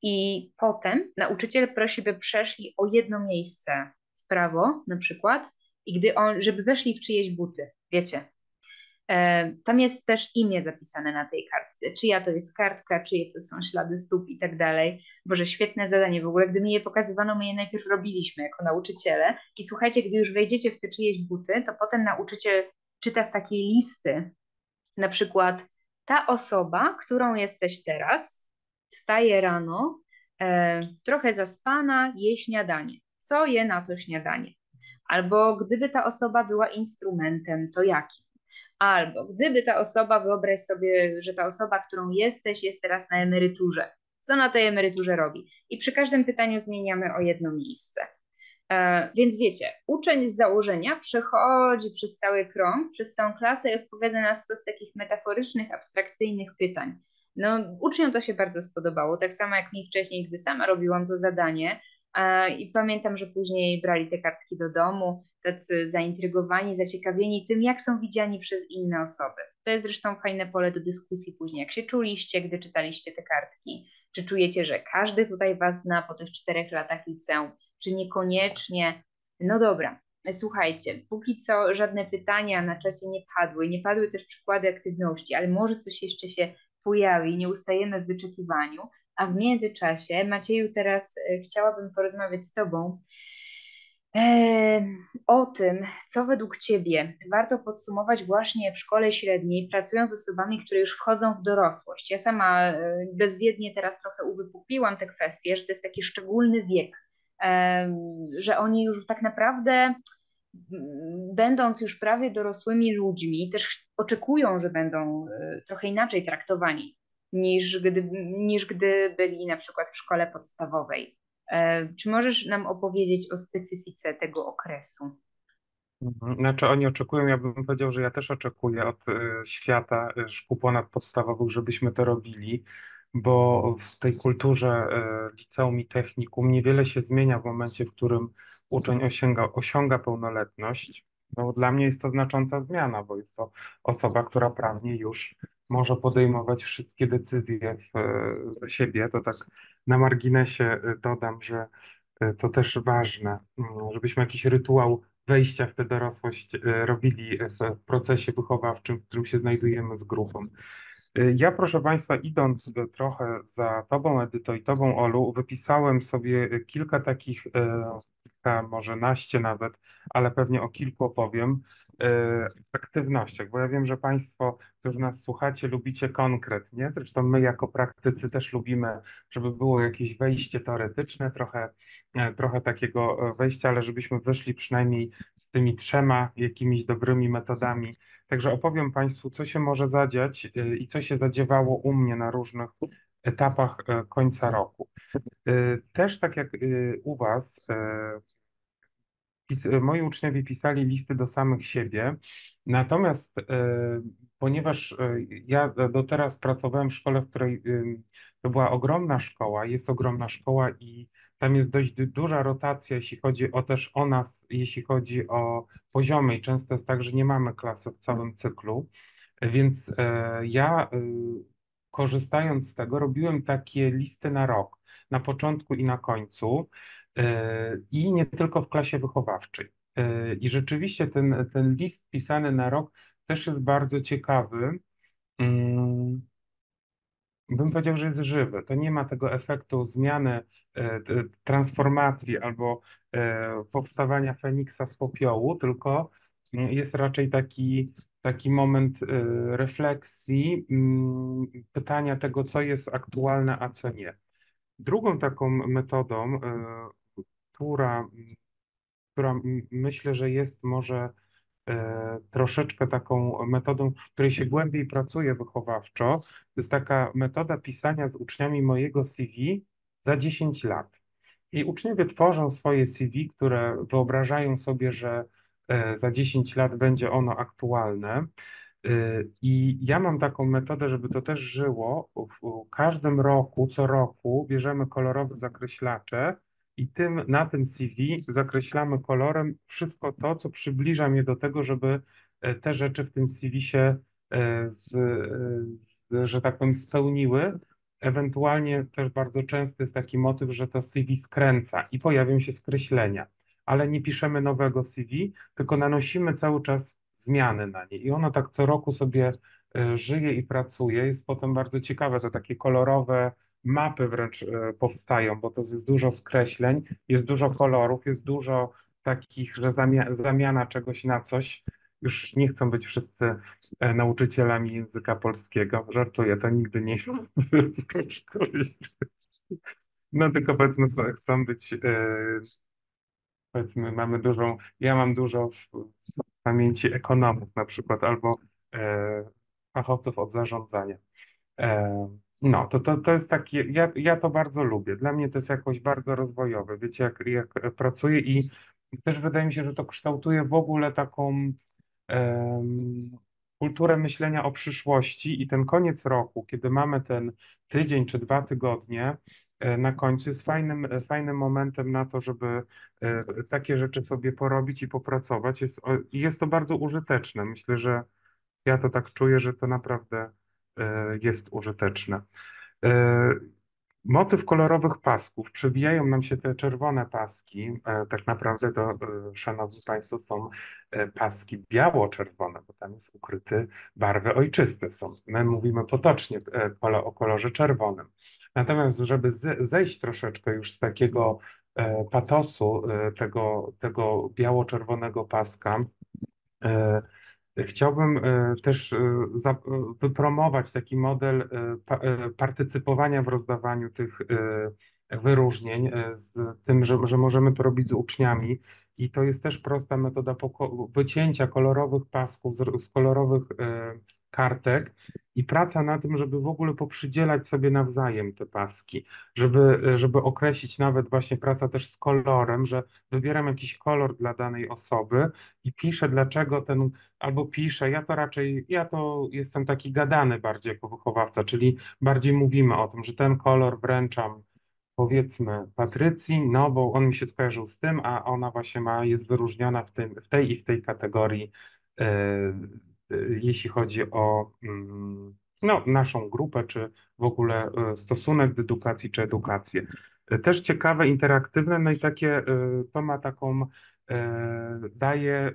I potem nauczyciel prosi, by przeszli o jedno miejsce w prawo na przykład, i gdy on, żeby weszli w czyjeś buty, wiecie. E, tam jest też imię zapisane na tej kartce, czyja to jest kartka, czyje to są ślady stóp i tak dalej. Boże, świetne zadanie w ogóle. Gdy mi je pokazywano, my je najpierw robiliśmy jako nauczyciele. I słuchajcie, gdy już wejdziecie w te czyjeś buty, to potem nauczyciel czyta z takiej listy, na przykład ta osoba, którą jesteś teraz, wstaje rano, e, trochę zaspana, je śniadanie. Co je na to śniadanie? Albo gdyby ta osoba była instrumentem, to jakim? Albo gdyby ta osoba, wyobraź sobie, że ta osoba, którą jesteś, jest teraz na emeryturze. Co na tej emeryturze robi? I przy każdym pytaniu zmieniamy o jedno miejsce. E, więc wiecie, uczeń z założenia przechodzi przez cały krąg, przez całą klasę i odpowiada na stos takich metaforycznych, abstrakcyjnych pytań. No, uczniom to się bardzo spodobało, tak samo jak mi wcześniej, gdy sama robiłam to zadanie, I pamiętam, że później brali te kartki do domu, tacy zaintrygowani, zaciekawieni tym, jak są widziani przez inne osoby. To jest zresztą fajne pole do dyskusji później. Jak się czuliście, gdy czytaliście te kartki? Czy czujecie, że każdy tutaj was zna po tych czterech latach liceum? Czy niekoniecznie? No dobra, słuchajcie, póki co żadne pytania na czasie nie padły. Nie padły też przykłady aktywności, ale może coś jeszcze się pojawi. Nie ustajemy w wyczekiwaniu. A w międzyczasie, Macieju, teraz chciałabym porozmawiać z tobą o tym, co według ciebie warto podsumować właśnie w szkole średniej, pracując z osobami, które już wchodzą w dorosłość. Ja sama bezwiednie teraz trochę uwypukliłam tę kwestię, że to jest taki szczególny wiek, że oni już tak naprawdę, będąc już prawie dorosłymi ludźmi, też oczekują, że będą trochę inaczej traktowani niż gdy, niż gdy byli na przykład w szkole podstawowej. Czy możesz nam opowiedzieć o specyfice tego okresu? Znaczy oni oczekują, ja bym powiedział, że ja też oczekuję od świata szkół ponadpodstawowych, żebyśmy to robili, bo w tej kulturze liceum i technikum niewiele się zmienia w momencie, w którym uczeń osiąga, osiąga pełnoletność. No, dla mnie jest to znacząca zmiana, bo jest to osoba, która prawnie już może podejmować wszystkie decyzje za siebie. To tak na marginesie dodam, że to też ważne, żebyśmy jakiś rytuał wejścia w tę dorosłość robili w procesie wychowawczym, w którym się znajdujemy z grupą. Ja, proszę Państwa, idąc trochę za Tobą, Edyto, i Tobą, Olu, wypisałem sobie kilka takich, kilka, może naście nawet, ale pewnie o kilku opowiem, aktywnościach, bo ja wiem, że Państwo, którzy nas słuchacie, lubicie konkretnie. Zresztą my jako praktycy też lubimy, żeby było jakieś wejście teoretyczne, trochę, trochę takiego wejścia, ale żebyśmy wyszli przynajmniej z tymi trzema jakimiś dobrymi metodami. Także opowiem Państwu, co się może zadziać i co się zadziewało u mnie na różnych etapach końca roku. Też tak jak u Was, moi uczniowie pisali listy do samych siebie, natomiast ponieważ ja do teraz pracowałem w szkole, w której to była ogromna szkoła, jest ogromna szkoła i tam jest dość duża rotacja, jeśli chodzi o też o nas, jeśli chodzi o poziomy, i często jest tak, że nie mamy klasy w całym cyklu, więc ja korzystając z tego robiłem takie listy na rok, na początku i na końcu, i nie tylko w klasie wychowawczej. I rzeczywiście ten, ten list pisany na rok też jest bardzo ciekawy. Bym powiedział, że jest żywy. To nie ma tego efektu zmiany, transformacji albo powstawania Feniksa z popiołu, tylko jest raczej taki, taki moment refleksji, pytania tego, co jest aktualne, a co nie. Drugą taką metodą, Która, która myślę, że jest może e, troszeczkę taką metodą, w której się głębiej pracuje wychowawczo, to jest taka metoda pisania z uczniami mojego C V za dziesięć lat. I uczniowie tworzą swoje C V, które wyobrażają sobie, że e, za dziesięć lat będzie ono aktualne. E, I ja mam taką metodę, żeby to też żyło. W, w każdym roku, co roku bierzemy kolorowe zakreślacze i tym, na tym C V zakreślamy kolorem wszystko to, co przybliża mnie do tego, żeby te rzeczy w tym C V się, z, z, że tak powiem, spełniły. Ewentualnie też bardzo często jest taki motyw, że to C V skręca i pojawią się skreślenia, ale nie piszemy nowego C V, tylko nanosimy cały czas zmiany na nie i ono tak co roku sobie żyje i pracuje. Jest potem bardzo ciekawe, to takie kolorowe mapy wręcz powstają, bo to jest dużo skreśleń, jest dużo kolorów, jest dużo takich, że zamia- zamiana czegoś na coś. Już nie chcą być wszyscy nauczycielami języka polskiego. Żartuję, to nigdy nie jest. No tylko powiedzmy, chcą być, powiedzmy, mamy dużą, ja mam dużo w pamięci ekonomów na przykład, albo fachowców od zarządzania. No, to, to, to jest takie, ja, ja to bardzo lubię, dla mnie to jest jakoś bardzo rozwojowe, wiecie, jak, jak pracuję, i też wydaje mi się, że to kształtuje w ogóle taką um, kulturę myślenia o przyszłości, i ten koniec roku, kiedy mamy ten tydzień czy dwa tygodnie, na końcu jest fajnym, fajnym momentem na to, żeby takie rzeczy sobie porobić i popracować. Jest, jest to bardzo użyteczne. Myślę, że ja to tak czuję, że to naprawdę jest użyteczne. Motyw kolorowych pasków. Przywijają nam się te czerwone paski. Tak naprawdę, to, szanowni Państwo, są paski biało-czerwone, bo tam jest ukryte barwy ojczyste są. My mówimy potocznie o kolorze czerwonym. Natomiast, żeby zejść troszeczkę już z takiego patosu tego, tego biało-czerwonego paska, chciałbym też wypromować taki model partycypowania w rozdawaniu tych wyróżnień z tym, że, że możemy to robić z uczniami i to jest też prosta metoda wycięcia kolorowych pasków z, z kolorowych kartek i praca na tym, żeby w ogóle poprzydzielać sobie nawzajem te paski, żeby, żeby określić nawet właśnie praca też z kolorem, że wybieram jakiś kolor dla danej osoby i piszę dlaczego ten, albo piszę, ja to raczej, ja to jestem taki gadany bardziej jako wychowawca, czyli bardziej mówimy o tym, że ten kolor wręczam powiedzmy Patrycji, no bo on mi się skojarzył z tym, a ona właśnie ma, jest wyróżniona w, tym, w tej i w tej kategorii yy, jeśli chodzi o no, naszą grupę, czy w ogóle stosunek do edukacji, czy edukację. Też ciekawe, interaktywne, no i takie, to ma taką, daje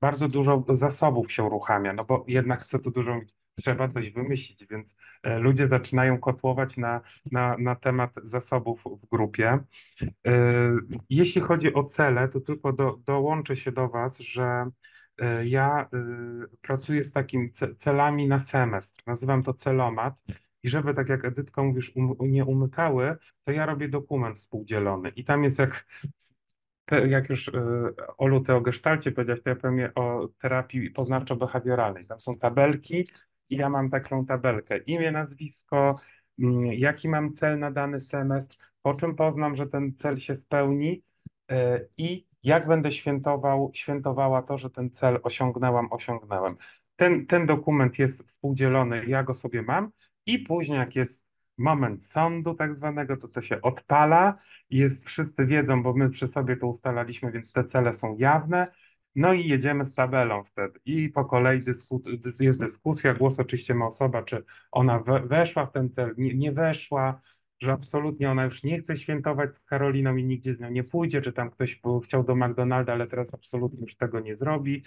bardzo dużo zasobów się uruchamia, no bo jednak chcę tu dużo, trzeba coś wymyślić, więc ludzie zaczynają kotłować na, na, na temat zasobów w grupie. Jeśli chodzi o cele, to tylko do, dołączę się do Was, że ja y, pracuję z takimi celami na semestr, nazywam to celomat i żeby, tak jak Edytka mówisz, um, nie umykały, to ja robię dokument współdzielony i tam jest jak, jak już y, Olu, ty o gesztalcie powiedziałeś, to ja powiem o terapii poznawczo-behawioralnej, tam są tabelki i ja mam taką tabelkę, imię, nazwisko, y, jaki mam cel na dany semestr, po czym poznam, że ten cel się spełni y, i jak będę świętował, świętowała to, że ten cel osiągnęłam, osiągnęłem. Ten, ten dokument jest współdzielony, ja go sobie mam i później jak jest moment sądu tak zwanego, to to się odpala, jest, wszyscy wiedzą, bo my przy sobie to ustalaliśmy, więc te cele są jawne, no i jedziemy z tabelą wtedy i po kolei dysku, jest dyskusja, głos oczywiście ma osoba, czy ona weszła w ten cel, nie, nie weszła, że absolutnie ona już nie chce świętować z Karoliną i nigdzie z nią nie pójdzie, czy tam ktoś chciał do McDonalda, ale teraz absolutnie już tego nie zrobi.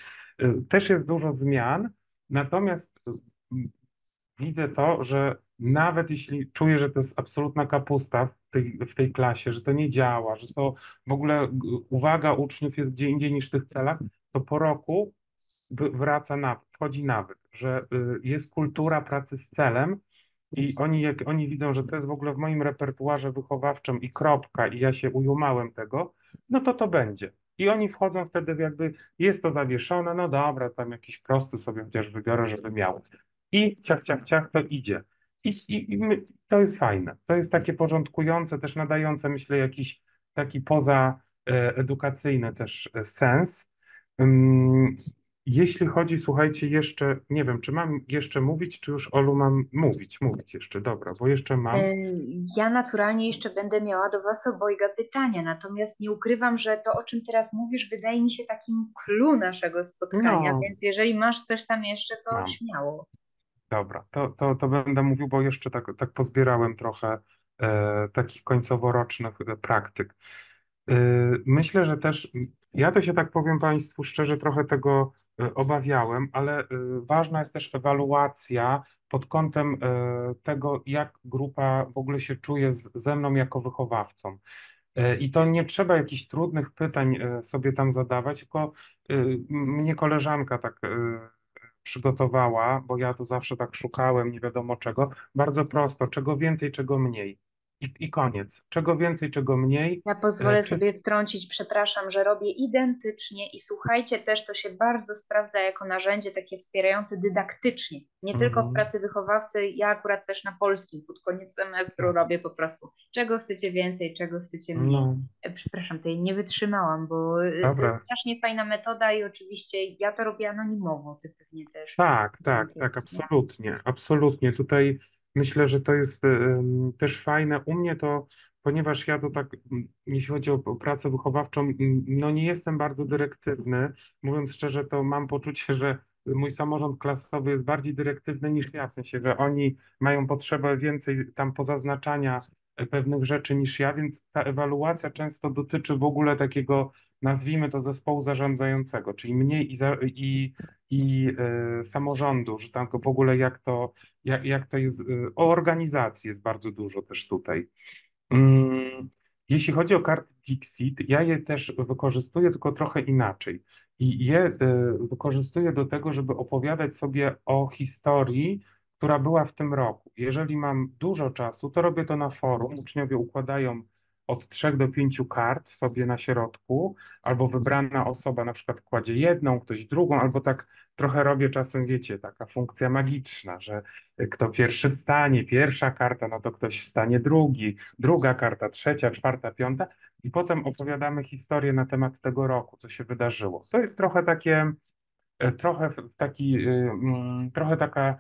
Też jest dużo zmian, natomiast widzę to, że nawet jeśli czuję, że to jest absolutna kapusta w tej, w tej klasie, że to nie działa, że to w ogóle uwaga uczniów jest gdzie indziej niż w tych celach, to po roku wraca nawyk, wchodzi nawyk, że jest kultura pracy z celem, i oni, jak oni widzą, że to jest w ogóle w moim repertuarze wychowawczym i kropka, i ja się ujumałem tego, no to to będzie. I oni wchodzą wtedy jakby, jest to zawieszone, no dobra, tam jakiś prosty sobie chociaż wybiorę, żeby miał. I ciach, ciach, ciach, to idzie. I, i, i my, to jest fajne. To jest takie porządkujące, też nadające, myślę, jakiś taki pozaedukacyjny też sens. Um, Jeśli chodzi, słuchajcie, jeszcze, nie wiem, czy mam jeszcze mówić, czy już, Olu, mam mówić, mówić jeszcze, dobra, bo jeszcze mam. Ja naturalnie jeszcze będę miała do Was obojga pytania, natomiast nie ukrywam, że to, o czym teraz mówisz, wydaje mi się takim clou naszego spotkania, no. Więc jeżeli masz coś tam jeszcze, to mam. Śmiało. Dobra, to, to, to będę mówił, bo jeszcze tak, tak pozbierałem trochę e, takich końcoworocznych praktyk. E, myślę, że też, ja to się tak powiem Państwu szczerze, trochę tego obawiałem, ale ważna jest też ewaluacja pod kątem tego, jak grupa w ogóle się czuje z, ze mną jako wychowawcą. I to nie trzeba jakichś trudnych pytań sobie tam zadawać, tylko mnie koleżanka tak przygotowała, bo ja to zawsze tak szukałem, nie wiadomo czego, bardzo prosto, czego więcej, czego mniej. I, I koniec. Czego więcej, czego mniej. Ja pozwolę Czy... sobie wtrącić, przepraszam, że robię identycznie i słuchajcie też, to się bardzo sprawdza jako narzędzie takie wspierające dydaktycznie. Nie mm-hmm. tylko w pracy wychowawcy, ja akurat też na polskim pod koniec semestru robię po prostu czego chcecie więcej, czego chcecie mniej. No. Przepraszam, tej nie wytrzymałam, bo Dobra. to jest strasznie fajna metoda i oczywiście ja to robię anonimowo, ty pewnie też. Tak, tak, tak, absolutnie, absolutnie. Tutaj myślę, że to jest y, też fajne. U mnie to ponieważ ja to tak, jeśli chodzi o pracę wychowawczą, no nie jestem bardzo dyrektywny. Mówiąc szczerze, to mam poczucie, że mój samorząd klasowy jest bardziej dyrektywny niż ja, w sensie, że oni mają potrzebę więcej tam pozaznaczania pewnych rzeczy niż ja, więc ta ewaluacja często dotyczy w ogóle takiego, nazwijmy to, zespołu zarządzającego, czyli mnie i, za, i, i y, samorządu, że tam w ogóle jak to, jak, jak to jest, y, o organizacji jest bardzo dużo też tutaj. Mm. Jeśli chodzi o karty Dixit, ja je też wykorzystuję, tylko trochę inaczej. I je y, wykorzystuję do tego, żeby opowiadać sobie o historii, która była w tym roku. Jeżeli mam dużo czasu, to robię to na forum. Uczniowie układają od trzech do pięciu kart sobie na środku, albo wybrana osoba na przykład kładzie jedną, ktoś drugą, albo tak trochę robię czasem, wiecie, taka funkcja magiczna, że kto pierwszy wstanie, pierwsza karta, no to ktoś wstanie drugi, druga karta, trzecia, czwarta, piąta i potem opowiadamy historię na temat tego roku, co się wydarzyło. To jest trochę takie, trochę taki, trochę taka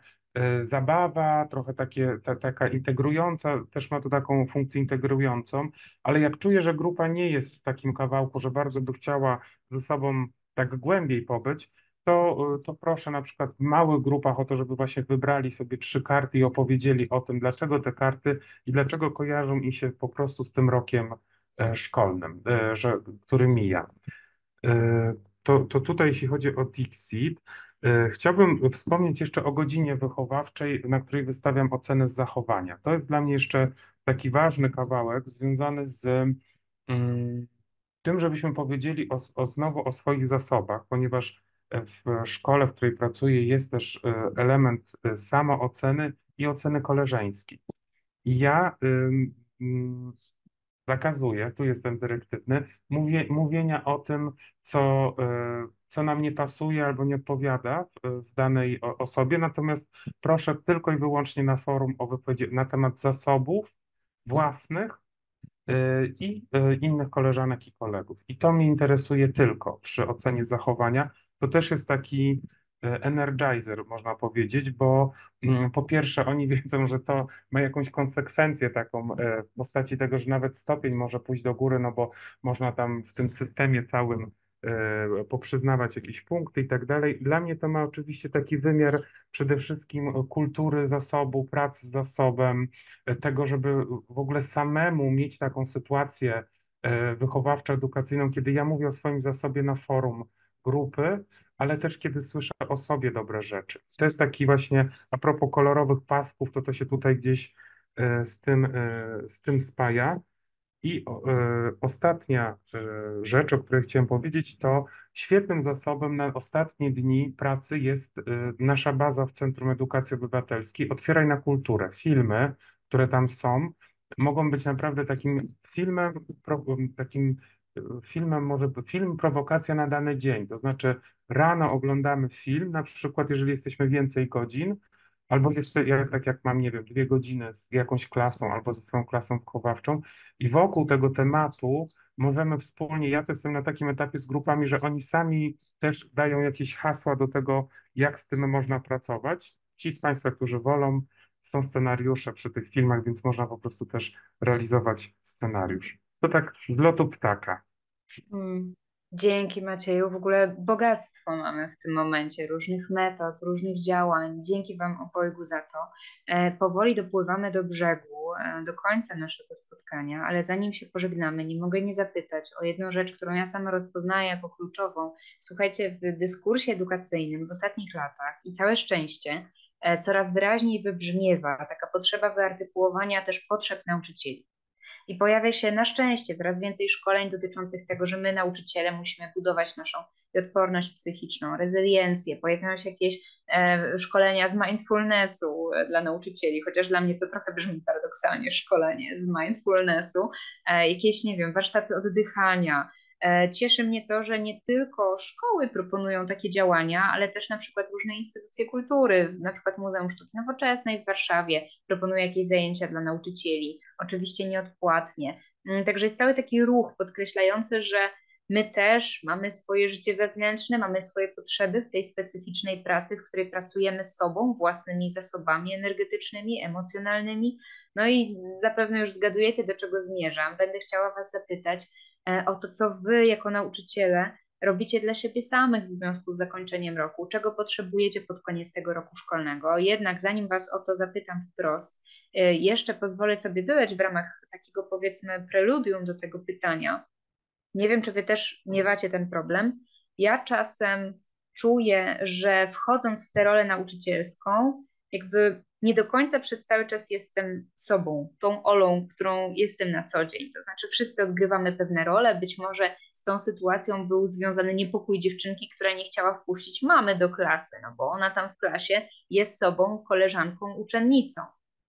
zabawa, trochę takie, ta, taka integrująca, też ma to taką funkcję integrującą, ale jak czuję, że grupa nie jest w takim kawałku, że bardzo by chciała ze sobą tak głębiej pobyć, to, to proszę na przykład w małych grupach o to, żeby właśnie wybrali sobie trzy karty i opowiedzieli o tym, dlaczego te karty i dlaczego kojarzą im się po prostu z tym rokiem szkolnym, że, który mija. To, to tutaj jeśli chodzi o Dixit, chciałbym wspomnieć jeszcze o godzinie wychowawczej, na której wystawiam ocenę z zachowania. To jest dla mnie jeszcze taki ważny kawałek związany z tym, żebyśmy powiedzieli o, o, znowu o swoich zasobach, ponieważ w szkole, w której pracuję, jest też element samooceny i oceny koleżeńskiej. I ja ym, zakazuję, tu jestem dyrektywny, mówię, mówienia o tym, co... Yy, co nam nie pasuje albo nie odpowiada w danej osobie, natomiast proszę tylko i wyłącznie na forum o wypowiedzi na temat zasobów własnych i innych koleżanek i kolegów. I to mnie interesuje tylko przy ocenie zachowania. To też jest taki energizer, można powiedzieć, bo po pierwsze oni wiedzą, że to ma jakąś konsekwencję taką w postaci tego, że nawet stopień może pójść do góry, no bo można tam w tym systemie całym poprzyznawać jakieś punkty i tak dalej. Dla mnie to ma oczywiście taki wymiar przede wszystkim kultury zasobu, pracy z zasobem, tego, żeby w ogóle samemu mieć taką sytuację wychowawczo-edukacyjną, kiedy ja mówię o swoim zasobie na forum grupy, ale też kiedy słyszę o sobie dobre rzeczy. To jest taki właśnie, a propos kolorowych pasków, to to się tutaj gdzieś z tym, z tym spaja. I o, y, ostatnia y, rzecz, o której chciałem powiedzieć, to świetnym zasobem na ostatnie dni pracy jest y, nasza baza w Centrum Edukacji Obywatelskiej. Otwieraj na kulturę. Filmy, które tam są, mogą być naprawdę takim filmem, pro, takim filmem, może film prowokacja na dany dzień. To znaczy rano oglądamy film, na przykład jeżeli jesteśmy więcej godzin, albo jeszcze, ja, tak jak mam, nie wiem, dwie godziny z jakąś klasą albo ze swoją klasą wychowawczą i wokół tego tematu możemy wspólnie, ja też jestem na takim etapie z grupami, że oni sami też dają jakieś hasła do tego, jak z tym można pracować. Ci z Państwa, którzy wolą, są scenariusze przy tych filmach, więc można po prostu też realizować scenariusz. To tak z lotu ptaka. Hmm. Dzięki, Macieju. W ogóle bogactwo mamy w tym momencie, różnych metod, różnych działań. Dzięki Wam obojgu za to. E, powoli dopływamy do brzegu, e, do końca naszego spotkania, ale zanim się pożegnamy, nie mogę nie zapytać o jedną rzecz, którą ja sama rozpoznaję jako kluczową. Słuchajcie, w dyskursie edukacyjnym w ostatnich latach i całe szczęście e, coraz wyraźniej wybrzmiewa taka potrzeba wyartykułowania też potrzeb nauczycieli. I pojawia się na szczęście coraz więcej szkoleń dotyczących tego, że my, nauczyciele, musimy budować naszą odporność psychiczną, rezyliencję. Pojawiają się jakieś e, szkolenia z mindfulnessu dla nauczycieli, chociaż dla mnie to trochę brzmi paradoksalnie, szkolenie z mindfulnessu, e, jakieś, nie wiem, warsztaty oddychania. E, cieszy mnie to, że nie tylko szkoły proponują takie działania, ale też na przykład różne instytucje kultury, na przykład Muzeum Sztuki Nowoczesnej w Warszawie proponuje jakieś zajęcia dla nauczycieli, oczywiście nieodpłatnie. Także jest cały taki ruch podkreślający, że my też mamy swoje życie wewnętrzne, mamy swoje potrzeby w tej specyficznej pracy, w której pracujemy z sobą, własnymi zasobami energetycznymi, emocjonalnymi, No i zapewne już zgadujecie, do czego zmierzam. Będę chciała Was zapytać o to, co Wy jako nauczyciele robicie dla siebie samych w związku z zakończeniem roku, czego potrzebujecie pod koniec tego roku szkolnego. Jednak zanim Was o to zapytam wprost, jeszcze pozwolę sobie dodać w ramach takiego, powiedzmy, preludium do tego pytania. Nie wiem, czy Wy też miewacie ten problem. Ja czasem czuję, że wchodząc w tę rolę nauczycielską, jakby nie do końca przez cały czas jestem sobą, tą Olą, którą jestem na co dzień. To znaczy wszyscy odgrywamy pewne role, być może z tą sytuacją był związany niepokój dziewczynki, która nie chciała wpuścić mamy do klasy, no bo ona tam w klasie jest sobą, koleżanką, uczennicą,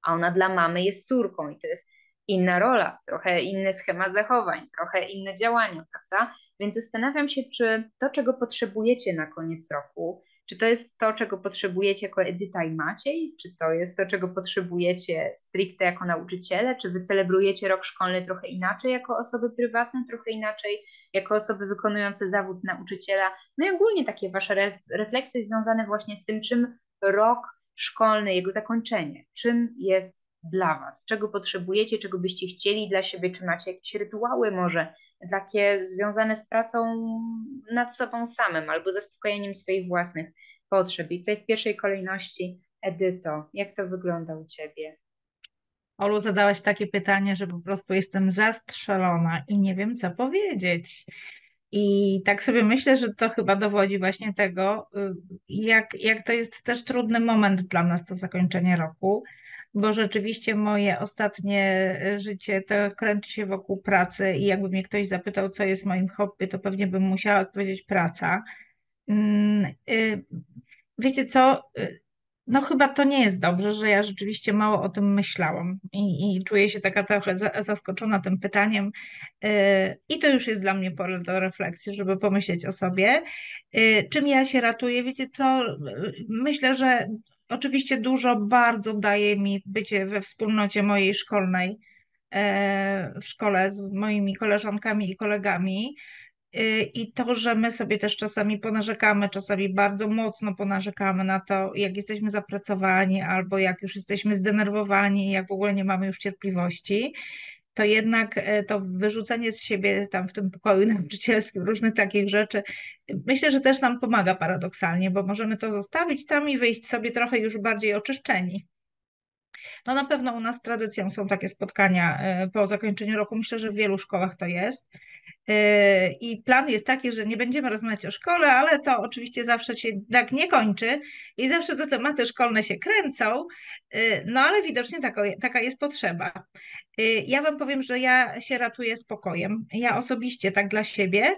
a ona dla mamy jest córką i to jest inna rola, trochę inny schemat zachowań, trochę inne działania, prawda? Więc zastanawiam się, czy to, czego potrzebujecie na koniec roku, czy to jest to, czego potrzebujecie jako Edyta i Maciej? Czy to jest to, czego potrzebujecie stricte jako nauczyciele? Czy wy celebrujecie rok szkolny trochę inaczej jako osoby prywatne, trochę inaczej jako osoby wykonujące zawód nauczyciela? No i ogólnie takie wasze refleksje związane właśnie z tym, czym rok szkolny, jego zakończenie, czym jest dla was? Czego potrzebujecie, czego byście chcieli dla siebie? Czy macie jakieś rytuały może takie związane z pracą nad sobą samym albo zaspokojeniem swoich własnych potrzeb? I tutaj w pierwszej kolejności, Edyto, jak to wygląda u ciebie? Olu, zadałaś takie pytanie, że po prostu jestem zastrzelona i nie wiem, co powiedzieć. I tak sobie myślę, że to chyba dowodzi właśnie tego, jak, jak to jest też trudny moment dla nas, to zakończenie roku, bo rzeczywiście moje ostatnie życie to kręci się wokół pracy i jakby mnie ktoś zapytał, co jest moim hobby, to pewnie bym musiała odpowiedzieć praca. Wiecie co, no chyba to nie jest dobrze, że ja rzeczywiście mało o tym myślałam i, i czuję się taka trochę zaskoczona tym pytaniem i to już jest dla mnie pole do refleksji, żeby pomyśleć o sobie. Czym ja się ratuję? Wiecie co, myślę, że oczywiście dużo bardzo daje mi bycie we wspólnocie mojej szkolnej, w szkole z moimi koleżankami i kolegami i to, że my sobie też czasami ponarzekamy, czasami bardzo mocno ponarzekamy na to, jak jesteśmy zapracowani albo jak już jesteśmy zdenerwowani, jak w ogóle nie mamy już cierpliwości, to jednak to wyrzucenie z siebie tam w tym pokoju nauczycielskim różnych takich rzeczy, myślę, że też nam pomaga paradoksalnie, bo możemy to zostawić tam i wyjść sobie trochę już bardziej oczyszczeni. No na pewno u nas tradycją są takie spotkania po zakończeniu roku, myślę, że w wielu szkołach to jest. I plan jest taki, że nie będziemy rozmawiać o szkole, ale to oczywiście zawsze się tak nie kończy i zawsze te tematy szkolne się kręcą, no ale widocznie taka jest potrzeba. Ja Wam powiem, że ja się ratuję spokojem, ja osobiście tak dla siebie.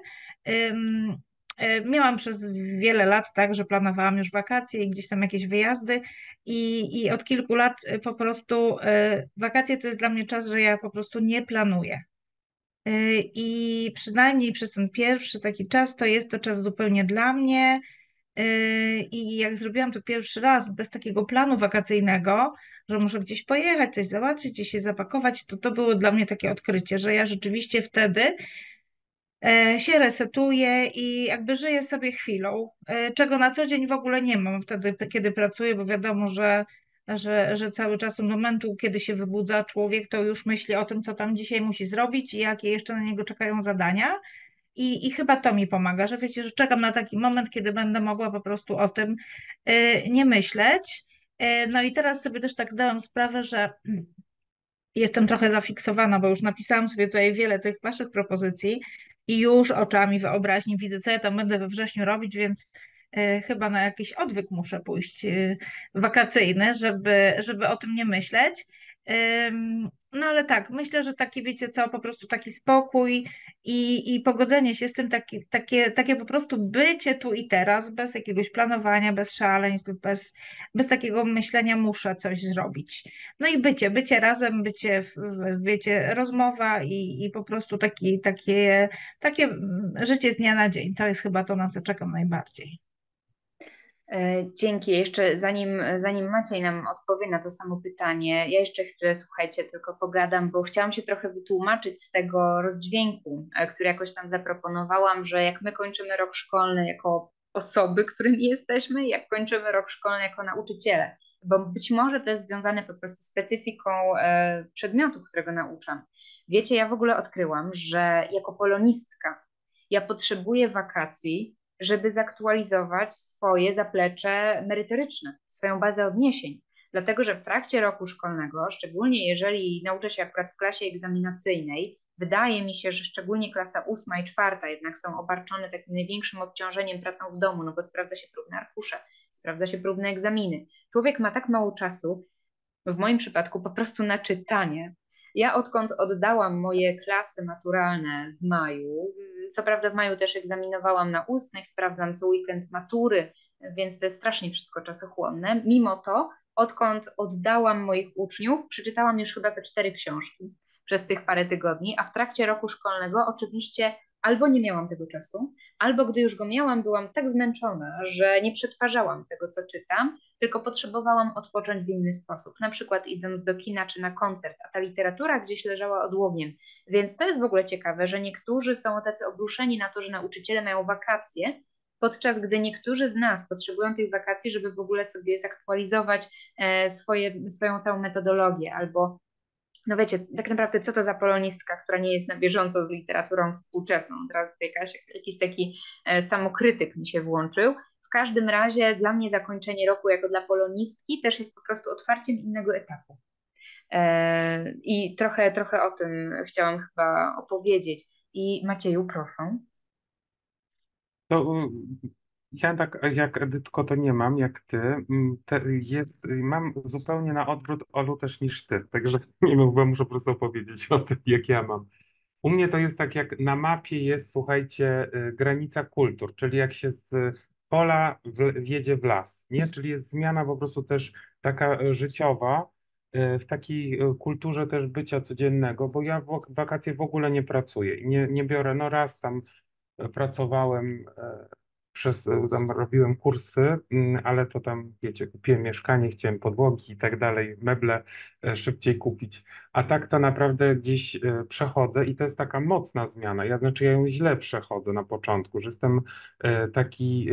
Miałam przez wiele lat tak, że planowałam już wakacje i gdzieś tam jakieś wyjazdy i, i od kilku lat po prostu wakacje to jest dla mnie czas, że ja po prostu nie planuję. I przynajmniej przez ten pierwszy taki czas to jest to czas zupełnie dla mnie i jak zrobiłam to pierwszy raz bez takiego planu wakacyjnego, że muszę gdzieś pojechać, coś załatwić, gdzieś się zapakować, to to było dla mnie takie odkrycie, że ja rzeczywiście wtedy się resetuję i jakby żyję sobie chwilą, czego na co dzień w ogóle nie mam wtedy, kiedy pracuję, bo wiadomo, że Że, że cały czas od momentu, kiedy się wybudza człowiek, to już myśli o tym, co tam dzisiaj musi zrobić i jakie jeszcze na niego czekają zadania. I, i chyba to mi pomaga, że wiecie, że czekam na taki moment, kiedy będę mogła po prostu o tym y, nie myśleć. Y, no i teraz sobie też tak zdałam sprawę, że jestem trochę zafiksowana, bo już napisałam sobie tutaj wiele tych waszych propozycji i już oczami wyobraźni widzę, co ja tam będę we wrześniu robić, więc chyba na jakiś odwyk muszę pójść wakacyjny, żeby, żeby o tym nie myśleć. No ale tak, myślę, że taki, wiecie co, po prostu taki spokój i, i pogodzenie się z tym, taki, takie, takie po prostu bycie tu i teraz, bez jakiegoś planowania, bez szaleństw, bez, bez takiego myślenia muszę coś zrobić. No i bycie, bycie razem, bycie, wiecie, rozmowa i, i po prostu taki, takie, takie życie z dnia na dzień. To jest chyba to, na co czekam najbardziej. Dzięki. Jeszcze zanim, zanim Maciej nam odpowie na to samo pytanie, ja jeszcze chwilę, słuchajcie, tylko pogadam, bo chciałam się trochę wytłumaczyć z tego rozdźwięku, który jakoś tam zaproponowałam, że jak my kończymy rok szkolny jako osoby, którymi jesteśmy, jak kończymy rok szkolny jako nauczyciele, bo być może to jest związane po prostu specyfiką przedmiotu, którego nauczam. Wiecie, ja w ogóle odkryłam, że jako polonistka ja potrzebuję wakacji, żeby zaktualizować swoje zaplecze merytoryczne, swoją bazę odniesień. Dlatego, że w trakcie roku szkolnego, szczególnie jeżeli nauczę się akurat w klasie egzaminacyjnej, wydaje mi się, że szczególnie klasa ósma i czwarta jednak są obarczone takim największym obciążeniem pracą w domu, no bo sprawdza się próbne arkusze, sprawdza się próbne egzaminy. Człowiek ma tak mało czasu, w moim przypadku po prostu na czytanie. Ja odkąd oddałam moje klasy maturalne w maju, co prawda w maju też egzaminowałam na ustnych, sprawdzam co weekend matury, więc to jest strasznie wszystko czasochłonne. Mimo to, odkąd oddałam moich uczniów, przeczytałam już chyba ze cztery książki przez tych parę tygodni, a w trakcie roku szkolnego oczywiście albo nie miałam tego czasu, albo gdy już go miałam, byłam tak zmęczona, że nie przetwarzałam tego, co czytam, tylko potrzebowałam odpocząć w inny sposób, na przykład idąc do kina czy na koncert, a ta literatura gdzieś leżała odłogiem. Więc to jest w ogóle ciekawe, że niektórzy są tacy obruszeni na to, że nauczyciele mają wakacje, podczas gdy niektórzy z nas potrzebują tych wakacji, żeby w ogóle sobie zaktualizować swoje, swoją całą metodologię, albo no wiecie, tak naprawdę co to za polonistka, która nie jest na bieżąco z literaturą współczesną. Teraz tutaj jakiś taki samokrytyk mi się włączył. W każdym razie dla mnie zakończenie roku jako dla polonistki też jest po prostu otwarciem innego etapu. I trochę, trochę o tym chciałam chyba opowiedzieć. I Macieju, proszę. No, ja tak jak Edytko to nie mam, jak ty, te jest, mam zupełnie na odwrót, Olu, też niż ty, także nie wiem, chyba muszę po prostu opowiedzieć o tym, jak ja mam. U mnie to jest tak, jak na mapie jest, słuchajcie, granica kultur, czyli jak się z pola wjedzie w las, nie? Czyli jest zmiana po prostu też taka życiowa, w takiej kulturze też bycia codziennego, bo ja w wakacje w ogóle nie pracuję i nie, nie biorę, no raz tam pracowałem, przez, tam robiłem kursy, ale to tam, wiecie, kupiłem mieszkanie, chciałem podłogi i tak dalej, meble szybciej kupić. A tak to naprawdę gdzieś przechodzę i to jest taka mocna zmiana. Ja, znaczy ja ją źle przechodzę na początku, że jestem taki,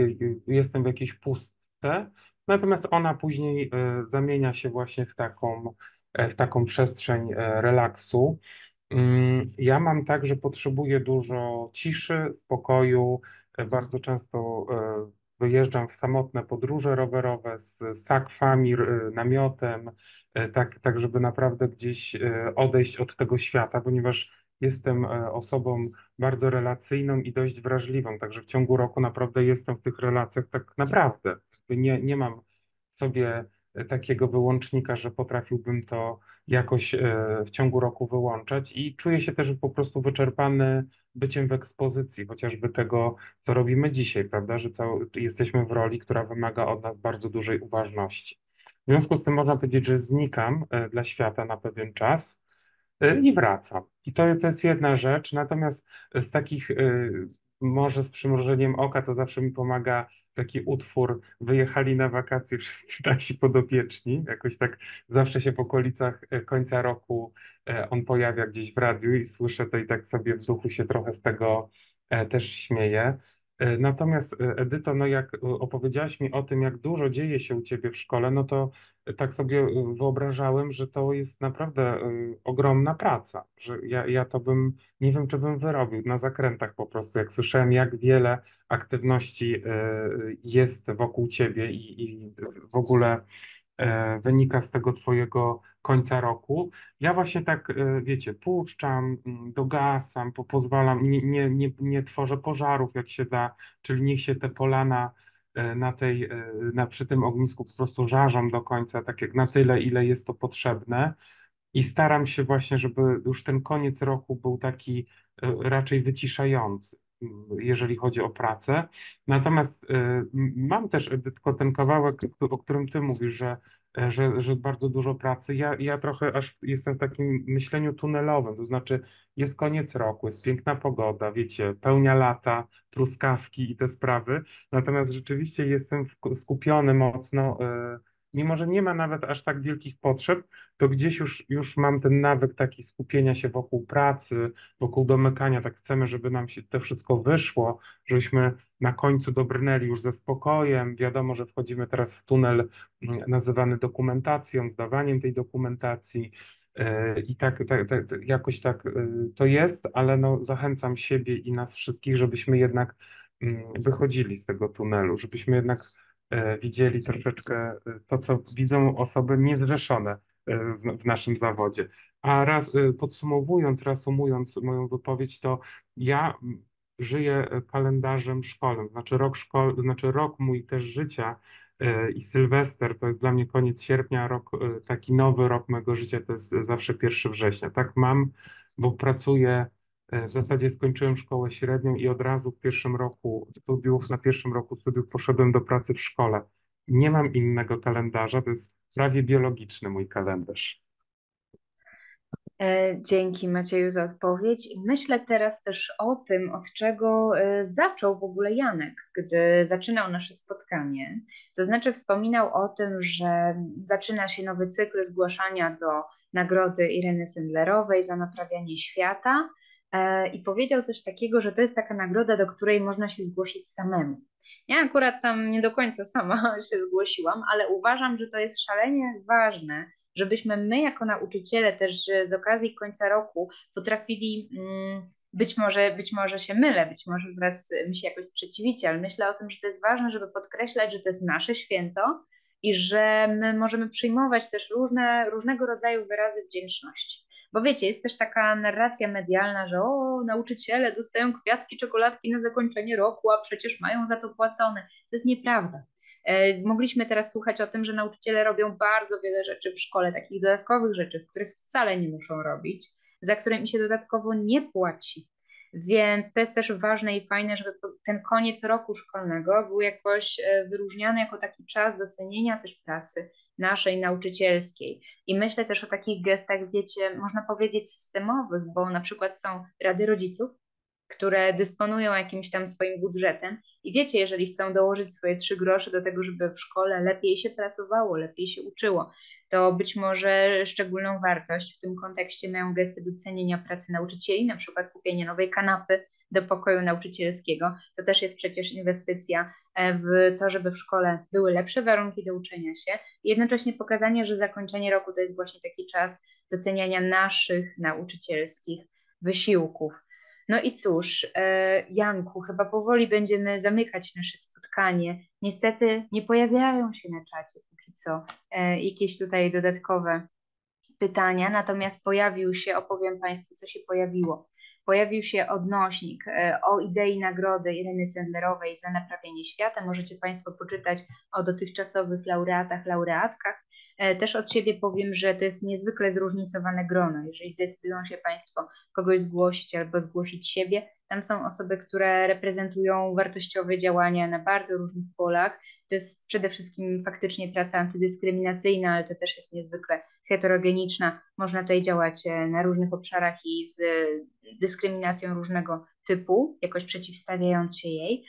jestem w jakiejś pustce, natomiast ona później zamienia się właśnie w taką, w taką przestrzeń relaksu. Ja mam tak, że potrzebuję dużo ciszy, spokoju. Bardzo często wyjeżdżam w samotne podróże rowerowe z sakwami, namiotem, tak, tak żeby naprawdę gdzieś odejść od tego świata, ponieważ jestem osobą bardzo relacyjną i dość wrażliwą, także w ciągu roku naprawdę jestem w tych relacjach tak naprawdę. Nie, nie mam w sobie takiego wyłącznika, że potrafiłbym to jakoś w ciągu roku wyłączać i czuję się też po prostu wyczerpany byciem w ekspozycji, chociażby tego, co robimy dzisiaj, prawda, że cały, jesteśmy w roli, która wymaga od nas bardzo dużej uważności. W związku z tym można powiedzieć, że znikam dla świata na pewien czas i wracam. I to, to jest jedna rzecz, natomiast z takich, może z przymrużeniem oka, to zawsze mi pomaga taki utwór "Wyjechali na wakacje wszyscy nasi podopieczni". Jakoś tak zawsze się w okolicach końca roku on pojawia gdzieś w radiu i słyszę to i tak sobie w duchu się trochę z tego też śmieję. Natomiast Edyto, no jak opowiedziałaś mi o tym, jak dużo dzieje się u ciebie w szkole, no to tak sobie wyobrażałem, że to jest naprawdę ogromna praca, że ja, ja to bym, nie wiem czy bym wyrobił na zakrętach po prostu, jak słyszałem jak wiele aktywności jest wokół ciebie i, i w ogóle wynika z tego twojego końca roku. Ja właśnie tak, wiecie, puszczam, dogasam, pozwalam, nie, nie, nie, nie tworzę pożarów jak się da, czyli niech się te polana na tej, na, przy tym ognisku po prostu żarzą do końca, tak jak na tyle, ile jest to potrzebne i staram się właśnie, żeby już ten koniec roku był taki raczej wyciszający, jeżeli chodzi o pracę. Natomiast mam też, Edytko, ten kawałek, o którym ty mówisz, że, że, że bardzo dużo pracy. Ja, ja trochę aż jestem w takim myśleniu tunelowym, to znaczy jest koniec roku, jest piękna pogoda, wiecie, pełnia lata, truskawki i te sprawy. Natomiast rzeczywiście jestem skupiony mocno mimo że nie ma nawet aż tak wielkich potrzeb, to gdzieś już, już mam ten nawyk taki skupienia się wokół pracy, wokół domykania, tak chcemy, żeby nam się to wszystko wyszło, żebyśmy na końcu dobrnęli już ze spokojem, wiadomo, że wchodzimy teraz w tunel nazywany dokumentacją, zdawaniem tej dokumentacji i tak, tak, tak jakoś tak to jest, ale no, zachęcam siebie i nas wszystkich, żebyśmy jednak wychodzili z tego tunelu, żebyśmy jednak widzieli troszeczkę to, co widzą osoby niezrzeszone w naszym zawodzie. A raz podsumowując, reasumując moją wypowiedź, to ja żyję kalendarzem szkolnym, znaczy rok, szkol, znaczy rok mój też życia i Sylwester to jest dla mnie koniec sierpnia, rok, taki nowy rok mojego życia to jest zawsze pierwszego września. Tak mam, bo pracuję. W zasadzie skończyłem szkołę średnią i od razu w pierwszym roku studiów, na pierwszym roku studiów poszedłem do pracy w szkole. Nie mam innego kalendarza, to jest prawie biologiczny mój kalendarz. Dzięki Macieju za odpowiedź. Myślę teraz też o tym, od czego zaczął w ogóle Janek, gdy zaczynał nasze spotkanie. To znaczy wspominał o tym, że zaczyna się nowy cykl zgłaszania do nagrody Ireny Sendlerowej za naprawianie świata. I powiedział coś takiego, że to jest taka nagroda, do której można się zgłosić samemu. Ja akurat tam nie do końca sama się zgłosiłam, ale uważam, że to jest szalenie ważne, żebyśmy my jako nauczyciele też z okazji końca roku potrafili, być może, być może się mylę, być może zaraz mi się jakoś sprzeciwicie, ale myślę o tym, że to jest ważne, żeby podkreślać, że to jest nasze święto i że my możemy przyjmować też różne, różnego rodzaju wyrazy wdzięczności. Bo wiecie, jest też taka narracja medialna, że o, nauczyciele dostają kwiatki, czekoladki na zakończenie roku, a przecież mają za to płacone. To jest nieprawda. E, mogliśmy teraz słuchać o tym, że nauczyciele robią bardzo wiele rzeczy w szkole, takich dodatkowych rzeczy, których wcale nie muszą robić, za które im się dodatkowo nie płaci. Więc to jest też ważne i fajne, żeby ten koniec roku szkolnego był jakoś wyróżniany jako taki czas docenienia też pracy naszej nauczycielskiej. I myślę też o takich gestach, wiecie, można powiedzieć systemowych, bo na przykład są rady rodziców, które dysponują jakimś tam swoim budżetem i wiecie, jeżeli chcą dołożyć swoje trzy grosze do tego, żeby w szkole lepiej się pracowało, lepiej się uczyło, to być może szczególną wartość w tym kontekście mają gesty docenienia pracy nauczycieli, na przykład kupienie nowej kanapy do pokoju nauczycielskiego. To też jest przecież inwestycja w to, żeby w szkole były lepsze warunki do uczenia się. Jednocześnie pokazanie, że zakończenie roku to jest właśnie taki czas doceniania naszych nauczycielskich wysiłków. No i cóż, Janku, chyba powoli będziemy zamykać nasze spotkanie. Niestety nie pojawiają się na czacie póki co jakieś tutaj dodatkowe pytania, natomiast pojawił się, opowiem Państwu, co się pojawiło. Pojawił się odnośnik o idei nagrody Ireny Sendlerowej za naprawienie świata. Możecie Państwo poczytać o dotychczasowych laureatach, laureatkach. Też od siebie powiem, że to jest niezwykle zróżnicowane grono. Jeżeli zdecydują się Państwo kogoś zgłosić albo zgłosić siebie, tam są osoby, które reprezentują wartościowe działania na bardzo różnych polach. To jest przede wszystkim faktycznie praca antydyskryminacyjna, ale to też jest niezwykle heterogeniczna. Można tutaj działać na różnych obszarach i z dyskryminacją różnego typu, jakoś przeciwstawiając się jej.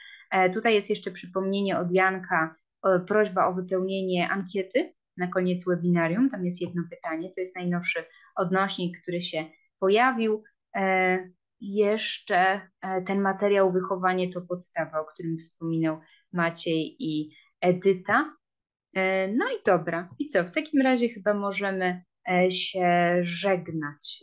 Tutaj jest jeszcze przypomnienie od Janka, prośba o wypełnienie ankiety na koniec webinarium. Tam jest jedno pytanie, to jest najnowszy odnośnik, który się pojawił. Jeszcze ten materiał Wychowanie to podstawa, o którym wspominał Maciej i Edyta. No i dobra, i co? W takim razie chyba możemy się żegnać.